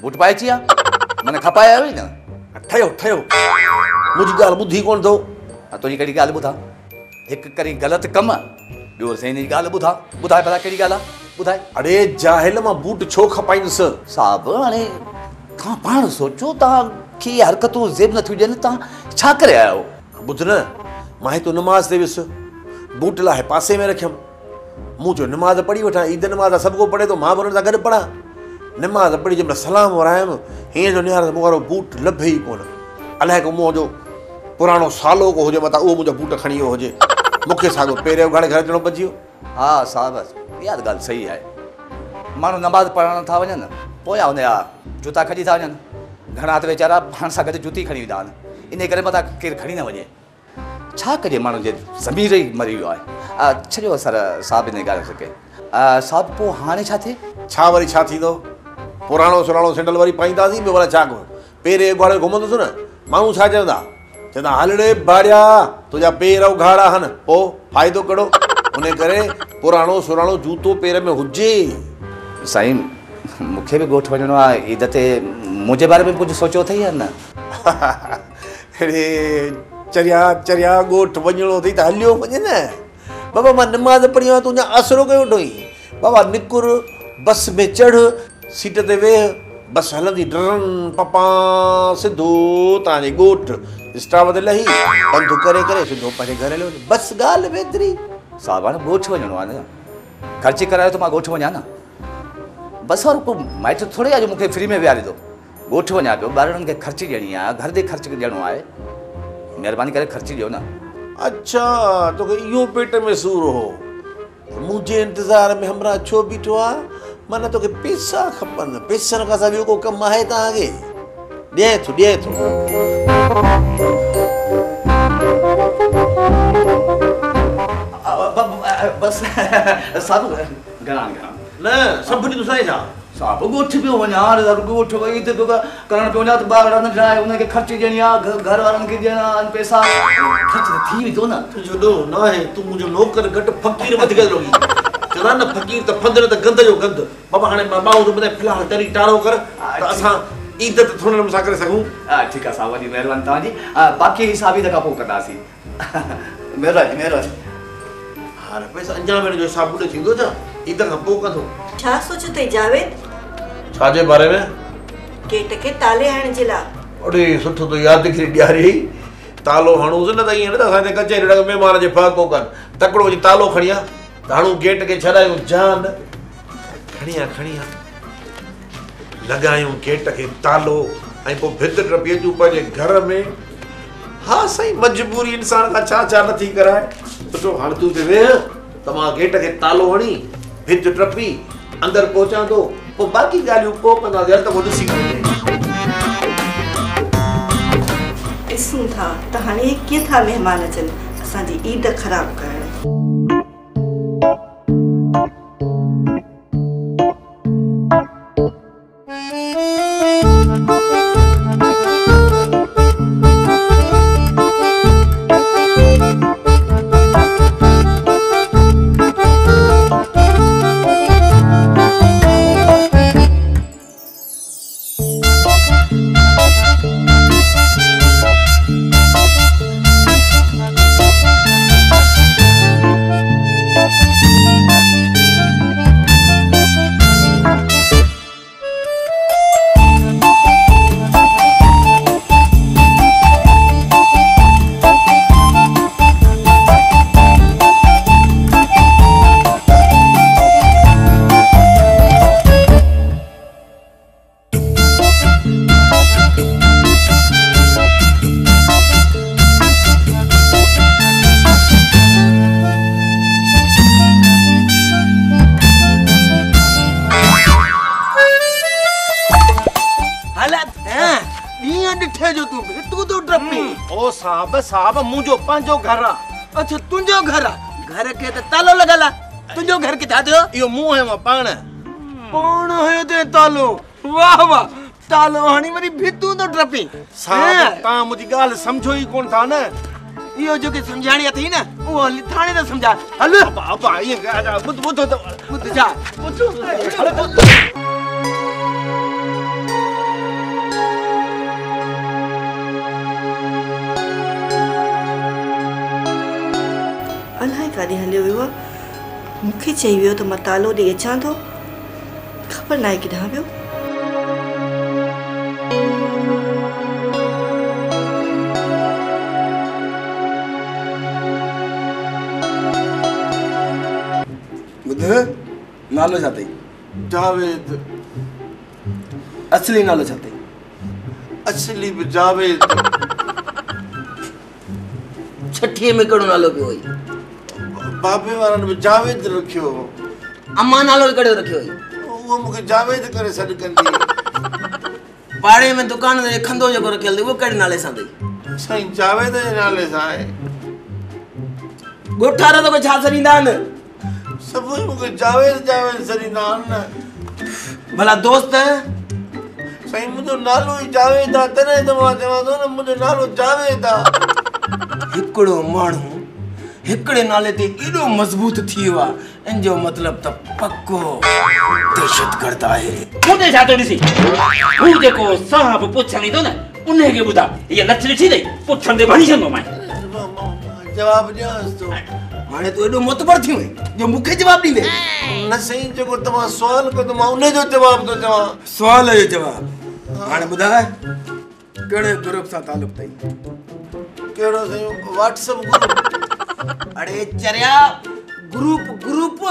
बूट पाए चिया मने खपाया ही ना ठयो ठयो मुझी गाल बुधी कोन दो तोरी कड़ी गाल बुधा एक करी गलत कम यो सेनी गाल बुधा बुधाए भला कड़ी गाला बुधाए अरे जाहिल मा बूट छो खपाइन सर साहब अने का पाण सोचो ता की हरकतों जेब न थी जन ता छा करे आयो बुधन माहे तो नमाज देविस बूट ला है पासे में रखम मु जो नमाज पढ़ी वठा ईद नमाज सब को पढ़े तो मां बरन सा गड पढ़ा नमाज पढ़ी जब सलाम वरायम हे जो निहार मोरो बूट लभे ही कोन अलह को मो जो पुरानो सालो को होजे मता ओ मुजो बूट खणी होजे मूंखे साॻो पहिरियों घणे घर अचणो पइजी वियो। हा साहिबु इहा ॻाल्हि सही आहे, माण्हू नमाज़ पढ़ण था वञनि पोयां हुनजा जूता खणी था वञनि, घणा त वीचारा पाण सां गॾु जूती खणी वेंदा आहिनि, इन करे मथां केरु खणी न वञे, छा कजे माण्हू जे ज़मीर ई मरी वियो आहे। छॾियो सर साहिबु इन ॻाल्हि खे, साहिबु पोइ हाणे छा थिए? छा वरी छा थींदो, पुराणो सुराणो सिंडल वरी पाईंदासीं, ॿियो भला छा कयूं। पेर उघाड़े घुमंदुसि न, माण्हू छा चवंदा, चवंदा हल रे भाड़िया तुंहिंजा पेर उघाड़ा आहिनि, पोइ फ़ाइदो कहिड़ो, उन करे पुराणो सुराणो जूतो पेर में हुजे। साईं मूंखे बि ॻोठु वञिणो आहे ईद ते, मुंहिंजे बारे में कुझु सोचियो अथई या न? अड़े चरिया चरिया ॻोठु वञिणो अथई त हलियो वञे न बाबा, मां नमाज़ पढ़ी आहियां तुंहिंजा असरो कयो अथई बाबा, निकुर बस में चढ़ सीट ते वेह, बस हलंदी डरन पपा सिधो तव्हांजे ॻोठु, स्टाफ ते लही पंधु करे करे सिधो पंहिंजे घर हलियो, बसि ॻाल्हि में एतिरी। साहिबु हाणे ॻोठु वञिणो आहे न, ख़र्च करायो त मां ॻोठु वञा न, बसि वारो को माइट थोरे अॼु मूंखे फ्री में विहारे थो, ॻोठु वञा पियो, ॿारनि खे ख़र्ची ॾियणी आहे, घर ते ख़र्च ॾियणो आहे, महिरबानी करे ख़र्ची ॾियो न। अच्छा तोखे इहो पेट में सूर हो, मुंहिंजे इंतज़ार में हमरा छो बीठो आहे, माना तोखे पैसा खपनि, पैसनि खां सवाइ ॿियो को कमु आहे तव्हांखे? ॾिए थो ॾिए थो। बसि साधू घरान घरान न सभिनी तूं साईं छा साहिबु ॻोठु पियो वञा, ॻोठु वई त करणु पियो वञा त ॿार नंढड़ा आहे, हुनखे ख़र्च ॾियणी आहे, घर वारनि खे ॾियणा आहिनि पैसा, ख़र्च त थी वेंदो न। तुंहिंजो ॾोह न आहे, तूं मुंहिंजो नौकर घटि फ़क़ीर वधीक लोगी, चवंदा न फ़क़ीर त फंदड़ त गंद जो गंद बाबा। हाणे मां ॿाहूं ॿुधाए फ़िलहाल तरी टारो कर त असां ईद ते थोरे नमूने सां करे सघूं। ठीकु आहे साहिबु, वॾी महिरबानी तव्हांजी, बाक़ी हिसाब ई त खां पोइ कंदासीं। महिरबानी महिरबानी। हाणे पैसा अंजाम हिन जो हिसाबु ॾे थींदो छा ईद खां पोइ कंदो? छा सोचो तई जावेद छाजे बारे में? गेट के ताले हणण जे लाइ। अड़े सुठो तो यादि करी ॾियारी, तालो हणूंसि न त ईअं न त असांजे कचहरी ॾांहुं महिमान जे फ़ाको कनि, तकिड़ो जी तालो खणी आ त हणूं गेट खे छॾायूं, जान खणी आ खणी आ लॻायूं गेट खे तालो ऐं पोइ भित टपी अचूं पंहिंजे घर में। हा साईं मजबूरी इंसान खां छा छा नथी कराए, सुठो हाणे तूं ते वेह त मां गेट खे तालो हणी भित टपी अंदरि पहुचां थो, पोइ बाक़ी ॻाल्हियूं पोइ कंदासीं, हल त पोइ ॾिसी ॾिसूं था त हाणे कीअं था महिमान अचनि असांजी ईद ख़राबु करणु। साहब मुझो पांजो घर आ। अच्छा तुझो घर आ, घर के तो तालो लगल आ, तुझो घर के था दियो यो मु है वा पाण पाण है ते तालो। वाह वाह तालो हणी मेरी भितू तो ट्रपी। साहब ता मुजी गाल समझो ही कोन था ना, यो जो के समझाणी थी ना वो लिथाणे तो समझा। हलो बाबा ये गाडा बुध बुध तो बुध जा बुध। काॾे हलियो वियो आहे, मूंखे चई वियो त मां तालो ॾेई अचां थो, ख़बर न आहे किथां वियो। ॿुध नालो छा अथई? जावेद। असली नालो छा अथई? असली बि जावेद। छठीअ में कहिड़ो नालो पियो हुई? बाबे वारन में जावेद रखियो हो अम्मा नालो कड़ो रखियो वो मुके जावेद करे सड कंदी पाड़े में दुकान ते खंदो जको रखियल दी वो कड़े नाले सा दी सही जावेद दे नाले सा है गोठारा तो को छा सरींदा न सब मुके जावेद जावेद सरींदा न भला दोस्त है सही मुदो नालो ही जावेद दा तने तमा देवा दो न मुदो नालो जावेद दा एकड़ो मानू हिकड़े नाले ते एडो मजबूत थीवा इन जो मतलब त पक्को दहशत करता है मुदे जातो दिसी वो देखो साहब पुछणी तो न उने के बुदा ये नचली थी नहीं पुछण दे भणी जनो मैं जवाब दियोस तो माने तो एडो मतबर थियो जो मुखे जवाब दी दे न सही जो तमा सवाल को तो मैं उने जो जवाब तो जवा सवाल जो जवाब माने बुदा केड़े ग्रुप सा ताल्लुक तई केड़ो सही व्हाट्सएप ग्रुप अरे चरिया ग्रुप ग्रुप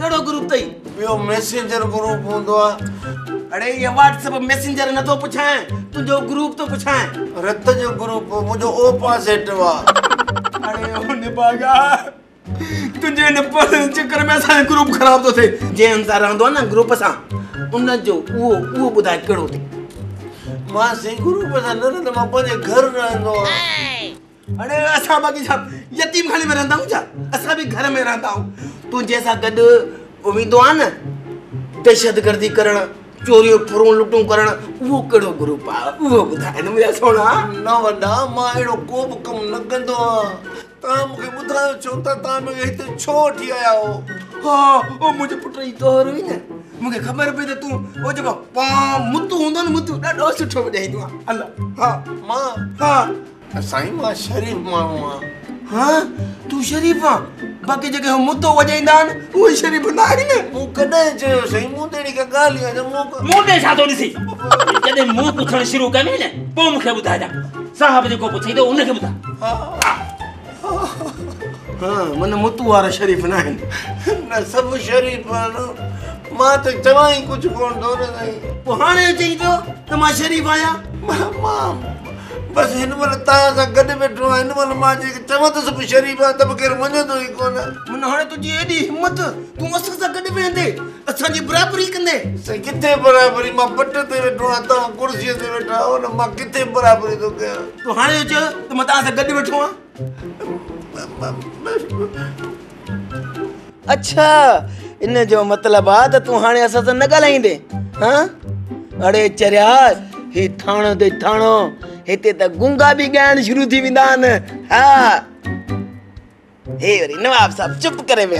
कड़ो ग्रुप तई यो मैसेंजर ग्रुप हुंदवा अरे ये व्हाट्सएप मैसेंजर न तो पुछाए तू जो ग्रुप तो पुछाए रत जो ग्रुप मुजो ओपोजिट वा अरे ओ ने बागा तुजे ने पसंद चक्कर में सा ग्रुप खराब तो थे जे अंसार आंदो ना ग्रुप सा उन जो वो बुदा कड़ो थे मां से ग्रुप सा न न मां पने घर रहंदो अरे असा बाकी सब यतीम खाने में रहता हूं जा असा भी घर में रहता हूं तू जैसा गड उम्मीदो आ ना दहशतगर्दी करण चोरियो फरो लुटो करण वो कड़ो ग्रुप आ वो बुधाए न मेरा सोना न वडा माएड़ो को भी कम न गंदो ता मुके बुधायो छोता ता में इते छोटी आया हो हां ओ मुझे पुटरी तोर ही ना मुके खबर पे तो तू ओ जको पा मुतु हुंदो न मुतु डाडो सुठो बजाई दो अल्लाह हां मां हां साईं मां शरीफ मानू हां तू शरीफ आ बाकी जके हो मुद्दो वजाइंदा न वो शरीफ ना आड़ी ने मु कदे चयो सही मु तेड़ी का गाली आ मु दे सातो दिसी जदे मु पुछण शुरू कने ने पो मुखे बुधा जा साहब जको पुछई तो उनके बुधा हां हां मन मुतु वाला शरीफ ना है ना सब शरीफ मानो मां तो जवाई कुछ कोन दो नहीं पुहाने चई तो मां शरीफ आया मां बस इन वाला ता सा गड बैठो इन वाला मां जे चव तो सब शरीफ तब केर मने तो ही कोन मन हने तुजी एडी हिम्मत तू अस सा गड बेंदे असा जी बराबरी कने से किथे बराबरी मां पट ते बैठो ता कुर्सी ते बैठा और मां किथे बराबरी तो के तो हने च तो मां ता सा गड बैठो अच्छा इन जो मतलब आ त तू हने अस सा न गलाई दे हां अरे चरिया ही थाणो दे थाणो हेते त गुंगा भी गान शुरू थी विदान हां हे रे नवाब साहब चुप करे वे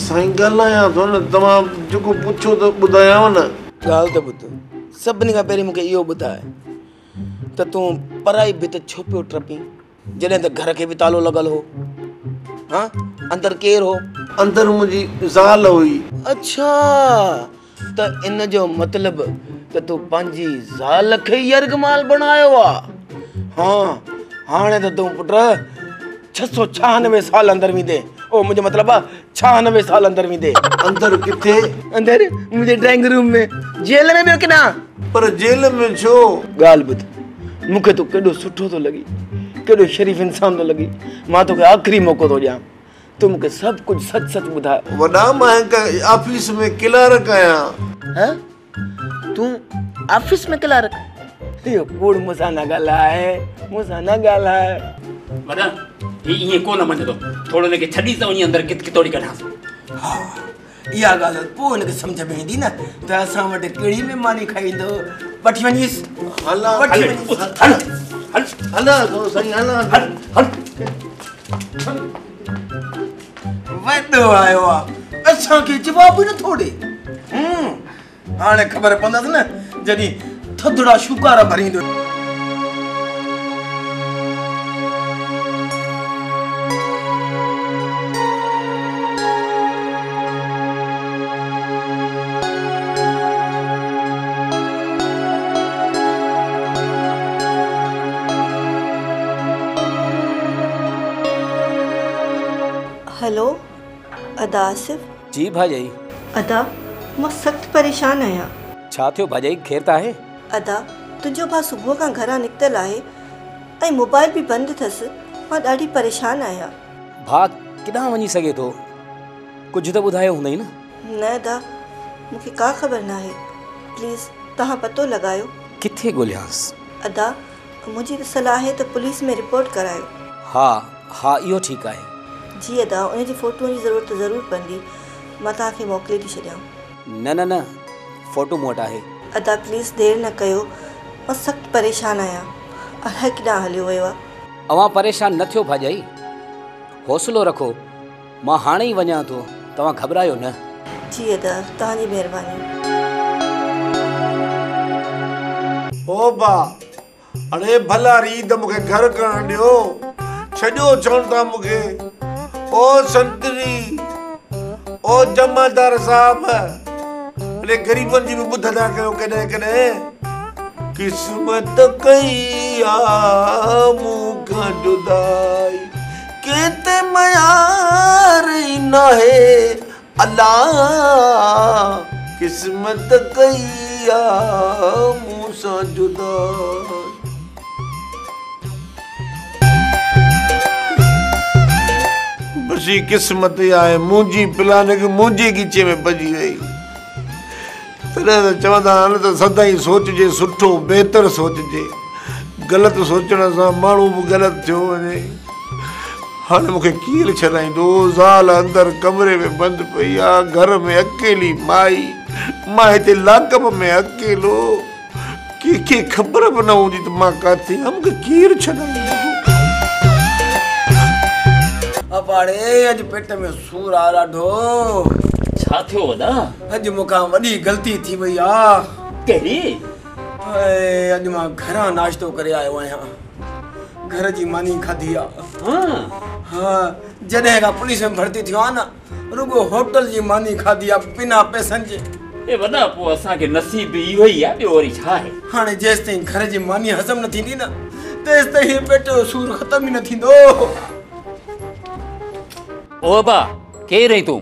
साईं गलाया तो न तमाम जको पूछो तो बुधाया न गाल तो बुध सबनी का पेरी मके यो बुधाए त तू पराई भीत छुपियो ट्रपी जने त घर के भी तालो लगल हो हां अंदर केर हो अंदर मुजी जाल हुई अच्छा त इन जो मतलब तो तू पंजी जाल के यरगमाल बनायो आ हां हाने तो तू पुट 696 साल अंदर में दे ओ मुझे मतलब 96 साल अंदर में दे अंदर किथे अंदर मुझे ड्राइंग रूम में जेल में भी किना पर जेल में जो गाल बुद मुके तो केडो सुठो तो लगी केडो शरीफ इंसान तो लगी मां तो के आखिरी मौको तो जा तू मुके सब कुछ सच सच बुधा वडा मां के ऑफिस में किलार काया हैं तू ऑफिस में कला रख यो कोड मुसाना गाला है बड़ा ये कोन मन तो थोड़ो ने के छडी तो नी अंदर कित कितोड़ी कढास हां या गाल पो ने समझ में ईदी ना त असा वटे केड़ी में मानी खाई दो पठी वनीस हला पठी हल हल हला तो सही हला हल हल वदो आयो अच्छा के जवाब न थोड़े आने खबर पंदा न जदी थदड़ा शुकारा भरी दो हेलो अदा आसिफ जी भाई अदा मां सख्त परेशान आया छा थियो भाई खेरता है अदा तुझो भा सुबह का घरा निकतल है मोबाइल भी बंद थस मां डाढी परेशान आया भा केॾांहुं वञी सघे थो, कुझु त ॿुधायो हूंदई न? न दा, मूंखे का ख़बर न आहे। प्लीज़ तव्हां पतो लॻायो। किथे ॻोल्हियांसि? अदा, मुंहिंजी त सलाह आहे त पुलिस में रिपोर्ट करायो। हा हा, इहो ठीकु आहे। जी अदा, उनजी फ़ोटो जी ज़रूरत ज़रूरु पवंदी। मां तव्हांखे मोकिले थी छॾियां। न न न, फ़ोटो मूं वटि आहे। अदा प्लीज़ देरि न कयो, मां सख़्तु परेशान आहियां। अलाए केॾांहुं हलियो वियो आहे। अवां परेशान न थियो भाॼाई, हौसलो रखो, मां हाणे ई वञा थो, तव्हां घबरायो न। जी अदा, तव्हांजी महिरबानी। ओ बा, अरे भला रीद मूंखे घर करण ॾियो, छॾियो छो था मूंखे। ओ संतरी, ओ जमादार साहब, अरे ग़रीबनि जी बि ॿुधंदा कयो कॾहिं कॾहिं। किस्मत कई आ मूंखां जुदाई, केते मयार ई न है अल्लाह, किस्मत कई आ मूंसां जुदाई। जी किस्मत आए मुझी प्लान के मुझे गिचे में बजी गई। तरह चवंदा आहिनि त सदाई सोचजे सुठो, बेहतर सोचजे। गलत सोचण से मानू भी गलत थियो वञे। हाणे मूंखे कीअं छॾाईंदो? ज़ाल अंदर कमरे में बंद पई आ, घर में अकेली माई, मां हिते लाकब में अकेलो। कंहिंखे ख़बर बि न हूंदी त मां किथे आहियां। मूंखे कीअं छॾाईंदो? अरे अज पेट में सूर आ राढो। छा थियो वॾा? अज मुखा वॾी गलती थी वई आ। कहिड़ी? अज मां घरां नाश्तो करे आयो आहियां, घर जी मानी खाधी आ। हां, जॾहिं खां पुलिस में भर्ती थियो आ न, रुगो होटल जी मानी खाधी आ बिना पैसनि जे। ए वॾा, पोइ असांखे नसीब इहो ई आहे, ॿियो वरी छा आहे? हाणे जेसि ताईं घर जी मानी हज़म न थींदी न, तेसि ताईं पेट जो सूर ख़तम ई न थींदो। ओ बा, केर रही तूं?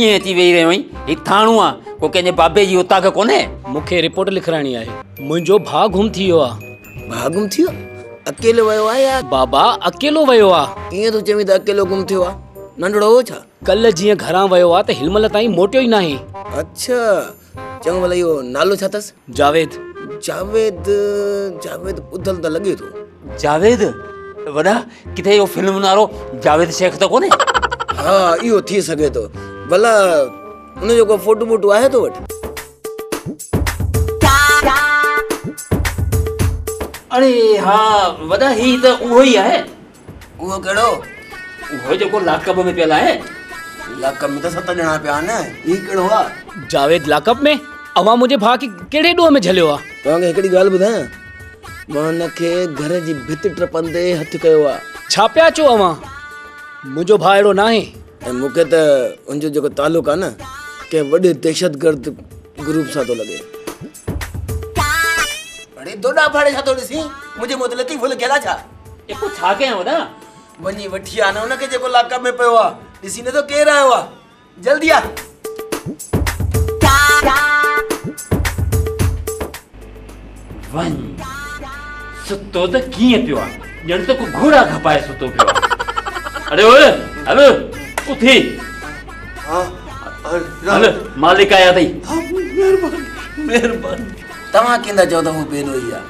इएं अची वेही रहियो आहीं? ही थाणो आहे, को कंहिंजे बाबे जी उताक कोन्हे? मूंखे रिपोर्ट लिखराइणी आहे। मुंहिंजो भाउ गुम थी वियो आहे। भाउ गुम थी वियो? अकेलो वियो आहे या बाबा अकेलो वियो आहे? ईअं तूं चवीं त अकेलो गुम थियो आहे, नंढड़ो हो छा? कल्ह जीअं घरां वियो आहे त हिनमहिल ताईं मोटियो ई नाहे। अच्छा, चङो भला इहो नालो छा अथसि? जावेद। जावेद? जावेद ॿुधल त लॻे थो। जावेद? वॾा, किथे इहो फिल्म नारो जावेद शेख त कोन्हे? हाँ, इहो थी सघे थो। भला उनजो को फोटो वोटो आहे तो वटि? अरे हाँ वॾा, ही त उहो ई आहे। उहो कहिड़ो? उहो जेको लाकब में पियल आहे। लाकब में त सत ॼणा पिया न, ही कहिड़ो आहे? जावेद लाकब में? अवां मुंहिंजे भाउ खे कहिड़े ॾोह में झलियो आहे? तव्हांखे हिकिड़ी ॻाल्हि ॿुधायां, मां उनखे घर जी भिति टपंदे हथु कयो आहे। छा पिया चओ अवां? मुझो भाउ अड़ो ना है। मुके त उनजो जो ताल्लुक आ न, के वडे दहशतगर्द ग्रुप सा तो लगे। अरे दोडा फाड़े छा तो दिसी? मुझे मतलब की फुल केला छा? ए को छा के हो ना? वनी वठी आ न उनके जेको लाका में पयो आ। दिसी न तो के रहा हुआ। जल्दी आ। वन सुतो त किए पियो आ? जण तो को घोड़ा खपाए सुतो पियो आ। अरे ओए, हलो उथी। हलो मालिक आया अथई। मेहरबानी मेहरबानी। तव्हां कंदा चओ त हू बेलो ई आहे,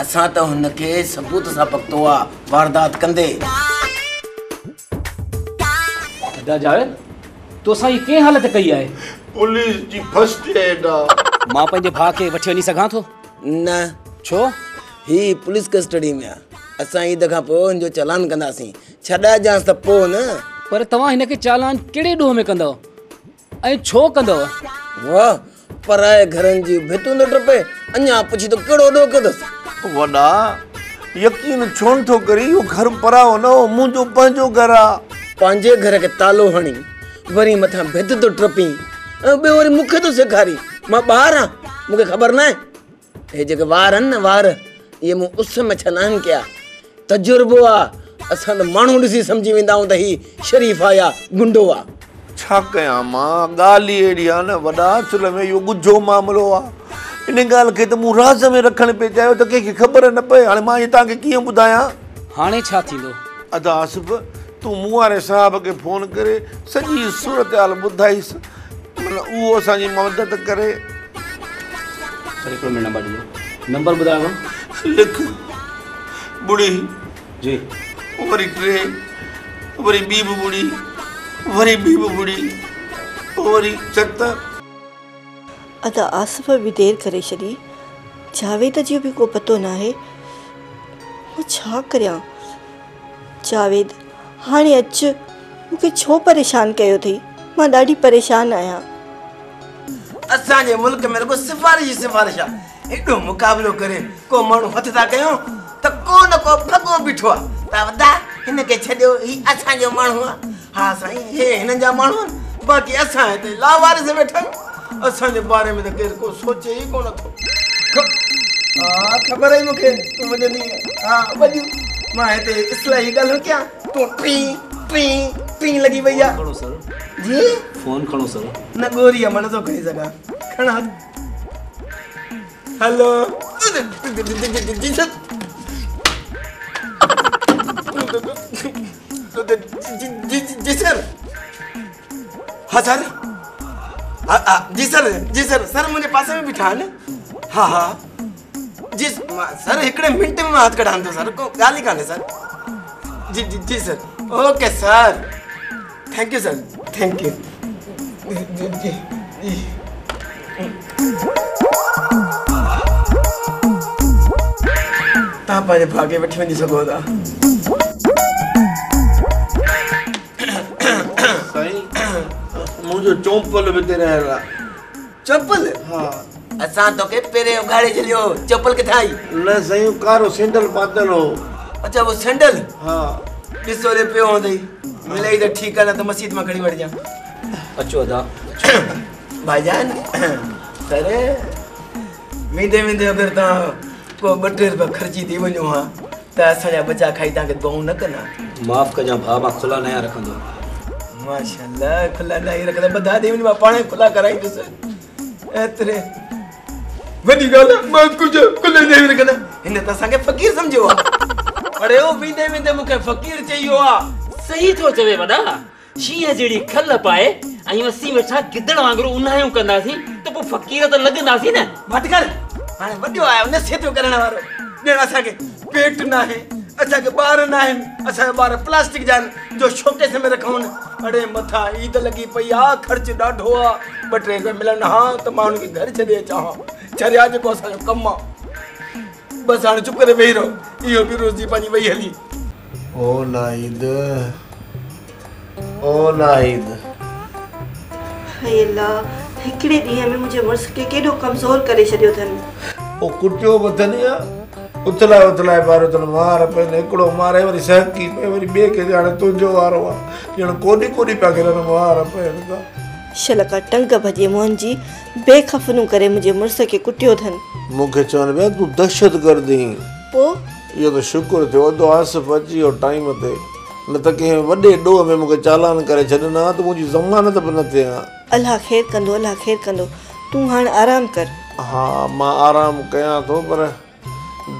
असां त हुनखे सबूत सां पकितो आहे वारदात कंदे। दा जावेद, तोसां ई कंहिं हालत कई आहे? पुलिस जी फस्ट एड आहे। मां पंहिंजे भाउ खे वठी वञी सघां थो? न। छो? ही पुलिस कस्टडी में आहे, असां ईद खां पोइ हुनजो चालान कंदासीं। छॾाजांसि त पोइ न। पर तव्हां हिनखे चालान कहिड़े ॾोह में कंदव ऐं छो कंदव? वाह, पर घरनि जी भितूं न टपे। अञा पुछी तो कहिड़ो ॾोह कंदसि? वॾा, यकीन छो नथो करी? इहो घर पराओ न, मुंहिंजो पंहिंजो घर आहे। पंहिंजे घर खे तालो हणी, वरी मथां भित तो टपी, ऐं ॿियो वरी मूंखे तो सेखारी। मां ॿारु आहियां, मूंखे ख़बर न आहे। हे जेके वार आहिनि न, वार इहे मूं उस में छनाइनि कया। तजुर्बो आहे, असां त माण्हू ॾिसी समझी वेंदा आहियूं त हीउ शरीफ़ आहे या गुंडो आहे। छा कयां मां? ॻाल्हि ई अहिड़ी आहे न वॾा, असुल में इहो ॻुझो मामिलो आहे। इन ॻाल्हि खे त मूं राज़ में रखणु पिए चाहियो त कंहिंखे ख़बर न पए। हाणे मां इहो तव्हांखे कीअं ॿुधायां? हाणे छा थींदो? अदा आसिफ़, तू मुआरे साहब के फोन करे, सॼी सूरत हाल ॿुधाईस, माना उहो असांजी मदद करे। नंबर ॿुधायो, लिख 0 जी, वरी 3, वरी 2 बि 0, वरी 2 बि 0, वरी 7। अदा आसिफ भी देर करे छॾी। जावेद जो भी को पतो ना है, वो छा करियां। जावेद हाँ अच मुझे छो परेशान किया थी, मैं ढी परेशान आया। असा जे मुल्क में रुगो सिफारिश सिफारिश एडो मुकाबलो करे को मानू फतता कयो त को न को फगो बिठो आ ता वदा इन के छडियो ही असा जो मानू आ। हां साईं, हे इन जा मानू, बाकी असा ते लावारिस बैठा। असा जे बारे में त केर को सोचे ही कोन थो। हां खबर है मुके तू वने नी। हां बजू मैं ते इस्लाही गल क्या तू पी पी पी लगी भैया जी। फोन खणो सर न गोरी मन तो कई जगह खणा। हेलो जी सर सर मुझे पास में बिठा न। हाँ जी सर, एक मिनट में हाथ कढ़ान दो सर, को गाली काने सर। जी sir, okay sir, thank you sir, thank you जी। तापा ने भागे बैठी में नहीं सकोदा। सही मुझे चंपल में तेरे रहा। चंपल? हाँ असा तो के पेरे उगाड़े चलियो, चंपल के थाई न सही कारो सैंडल पातल हो। अच्छा वो सैंडल? हाँ दिसो रे पे हो दई मिले इधर ठीक है ना, तो मस्जिद में खड़ी बैठ जा। अच्छो दा भाईजान सर मिंदे अगर ता को 2 रुपया खर्ची दी वनो। हां त असा जा बच्चा खाई ता के बहु न कना। माफ कर जा भा, मैं खुला नया रखंदो। माशाल्लाह खुला नया रखदा, बदा दे मैं पाणे खुला कराई दस। एतरे वडी गल मैं कुछ खुला नया रखदा। इन त असा के फकीर समझो। अरे ओ मिंदे मुके फकीर चाहियो आ। सही तो चवे वडा शीह जड़ी खल पाए आई वसी में छा गिदड़ वांगरो उनायो कंदा थी, तो पो फकीर तो लगंदा थी न। मत कर हाने वड्यो आयो न सेतो करण वारो देण। असा के पेट ना है, असा के बार ना है, असा के बार प्लास्टिक जान जो शोकेस में रखौन। अरे मथा ईद लगी पई आ, खर्च डाढो आ, 2-3 रुपया मिलन। हां त मानु के घर छडे चाहो चरिया जो असा जो कम आ। बस हाने चुप करे बेही रहो, इयो भी रोजी पानी वही हली। ओ नाइद हे अल्लाह, एकड़े दी में मुझे मुर्स के केडो कमजोर करे छडियो थन। ओ कुटियो बदनिया उतलाए बारो तन मार पे एकड़ो मारे, वरी सहकी पे वरी बे के जाने तुजो वारो आ जण कोडी पाके न मार पे न शलका टंग भजे मोहन जी बेखफनु करे मुझे मुर्स के कुटियो थन। मुखे चोन बे तू दहशत कर दी। पो यो तो शुक्र थियो दो आसफ अची और टाइम ते, न त के वडे डोह में मुके चालान करे छडना तो मुजी जमानत बन ते। अल्लाह खैर कंदो तू हान आराम कर। हां मां आराम कया तो, पर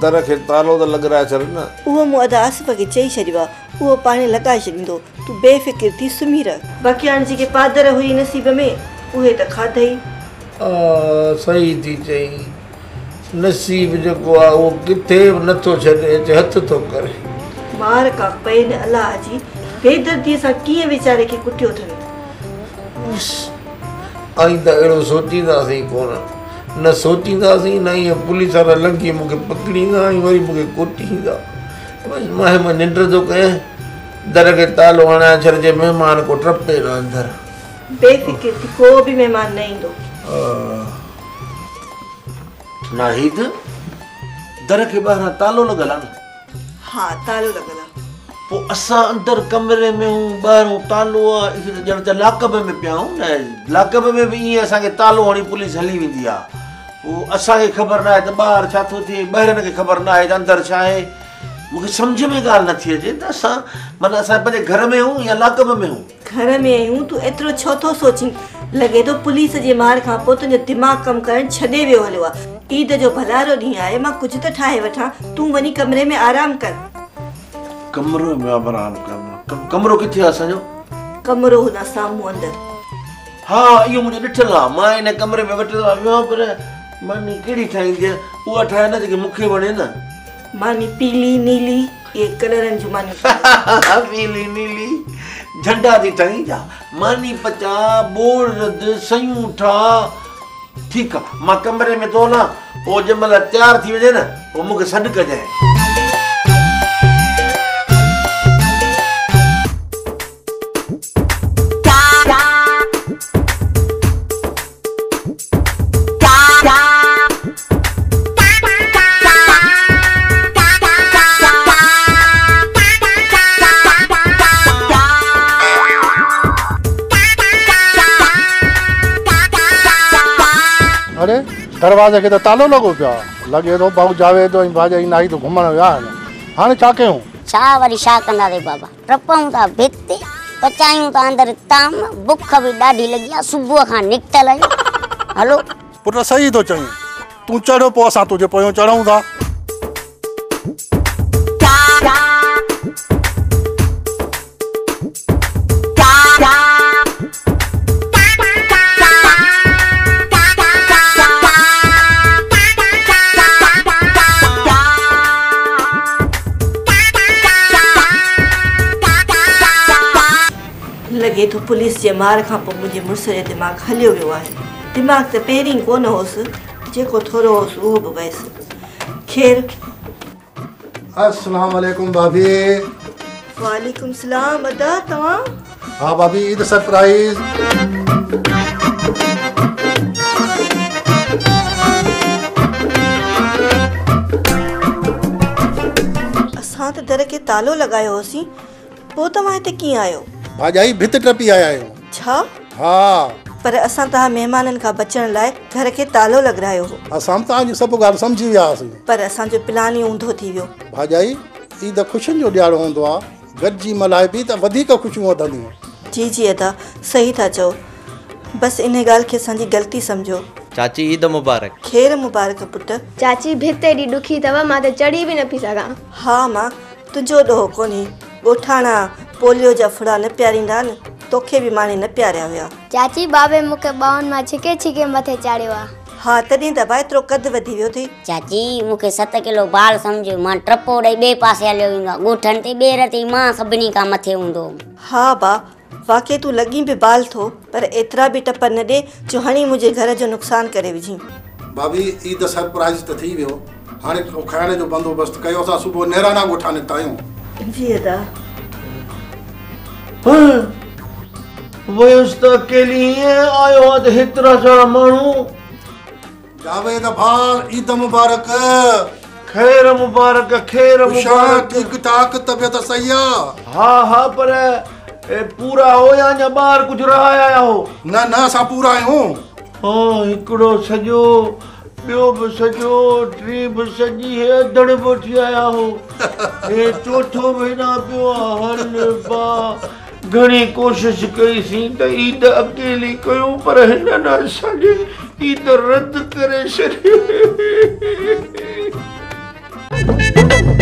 दर के तालो तो लग रहा छर ना। वो मुदा आसफ के चई छरिवा, वो पानी लगा छदिंदो, तू बेफिक्र थी सुमी रह। बाकी आन जी के पादर हुई नसीब में उहे त खादई। सही थी चई, नसीब जो को वो किथे न तो छडे, हथ तो करे मार का पेन। अल्लाह जी बेदर्दी सा किए बेचारे के कुटियो थन। आइंदा एड़ो सोचींदा सही कोन, न सोचींदा सही ना ये पुलिस वाला लंगी मुके पकड़ींदा वरी मुके कुटींदा। बस मैं निंड जो कहे दर के तालो हणा छर जे मेहमान को ट्रपे ना अंदर। बेफिक्र थी, को भी मेहमान नहीं दो। नाहिद दर के बाहर तालो लगला। हां तालो लगला। पो असा अंदर कमरे में हूं, बाहर तालो जण त लाकब में प्याऊ न। लाकब में भी ये असा के तालो हणी पुलिस हली विंदी आ। ओ असा के खबर ना है त बाहर छा थो थे, बहरन के खबर ना है अंदर छा है। मुके समझ में गाल न थिए जे त असा मन असा पे घर में हूं या लाकब में हूं। घर में हूं तू एतरो छो थो सोची, लगे तो पुलिस जे मार खा पो तो दिमाग कम करन छडे वेयो हलवा। ईद जो भलारो डी आए, मैं कुछ तो ठाए वठा, तू वनी कमरे में आराम कर। कमरे में आराम करना कमरो किथे आ सजो? कमरो ना सामू अंदर। हां यो मुने डठल आ, मां इन कमरे में वठल आ वियो, पर मानी केडी ठाई जे उवा ठाए ना जे मुखे वणे ना, मानी पीली नीली ये कलरन जो मानी पीली नीली झंडा दी ठाई जा मानी पचा बोल रद सयूं ठा। ठीक है मां कमरे में तो ना ओ जमल तैयार थी वणे ना ओ मुके सड क जाए। अरे दरवाजे के तो तालो लगो पिया, लगे तो बहु जावे तो बाजे नाई तो घुमण विया। हाने छा कयूं, छा वरी छा कंदा रे बाबा, टपऊं ता भिते पचायूं ता अंदर ताम, भूख भी डाढी लगी आ, सुबह खां निकतल आई। हेलो पुट सही तो चई, तू चढ़ो पो असा तुझे पयो चढ़ऊं ता। लगे तो पुलिस के मार का पो मुझे मुर्स के दिमाग हलियो वियो है। दिमाग तो पेरी कोन होस, जेको थोरो होस वो भी वैस। खैर अस्सलाम वालेकुम भाभी। वालेकुम सलाम अदा तवा। हां भाभी ईद सरप्राइज। असा तो दर के तालो लगायो होसी, वो तवा इते की आयो? भाजाई भित टपी आया हो। छा? हां पर असा ता मेहमानन का बचण लाए घर के तालो लगरायो हो। असा ता जो सब गाल समझी आस, पर असा जो प्लान ही उंधो थी वियो। भाजाई ई द खुशन जो ड्यारो होंदो आ, गज्जी मलाई भी त वधी का खुशू वधंदी। जी जी अदा सही था चो, बस इने गाल के सांजी गलती समझो। चाची ईद मुबारक। खैर मुबारक पुट। चाची भित एडी दुखी तवा, मा त चढ़ी भी न पी सका। हां मां तुजो डो कोनी, गोठाना पोलियो जा फड़ा न प्यारींदा न, तोखे भी माने न प्यारा हुआ। चाची बाबे मुके बावन मा छिके छिके मथे चाड़ियो आ। हां तदी त भाई तो कद वधी वियो थी। चाची मुके 7 किलो बाल समझो, मा ट्रपो डई बे पासे हलियो इंदा, गोठन ते बेर ते मां सबनी का मथे हुंदो। हां बा वाके तू लगी भी बाल थो, पर एतरा भी टप न दे जो हणी मुझे घर जो नुकसान करे विझी। भाभी ई त सरप्राइज त थी वियो, हाणे खाने जो बंदोबस्त कयो सा, सुबह नेराना गोठा ने तायो। जी अदा वयस्ता के लिए आयो आद हितरा जा मानू। जावेद भार ईद मुबारक। खैर मुबारक, खैर मुबारक। ठीक ठाक तबियत सही है? हां हां पर ए पूरा हो या न बाहर कुछ रहा आया हो? ना ना सा पूरा आयो। हां एकड़ो सजो, बियो भी सजो, टी भी सजी है, दड़ बोठी आया हो। ए चौथो महीना पियो हल बा, घणी कोशिश कई सी त ईद अकेली कयो, पर हिनन असांजे ईद रद्द करे छॾी।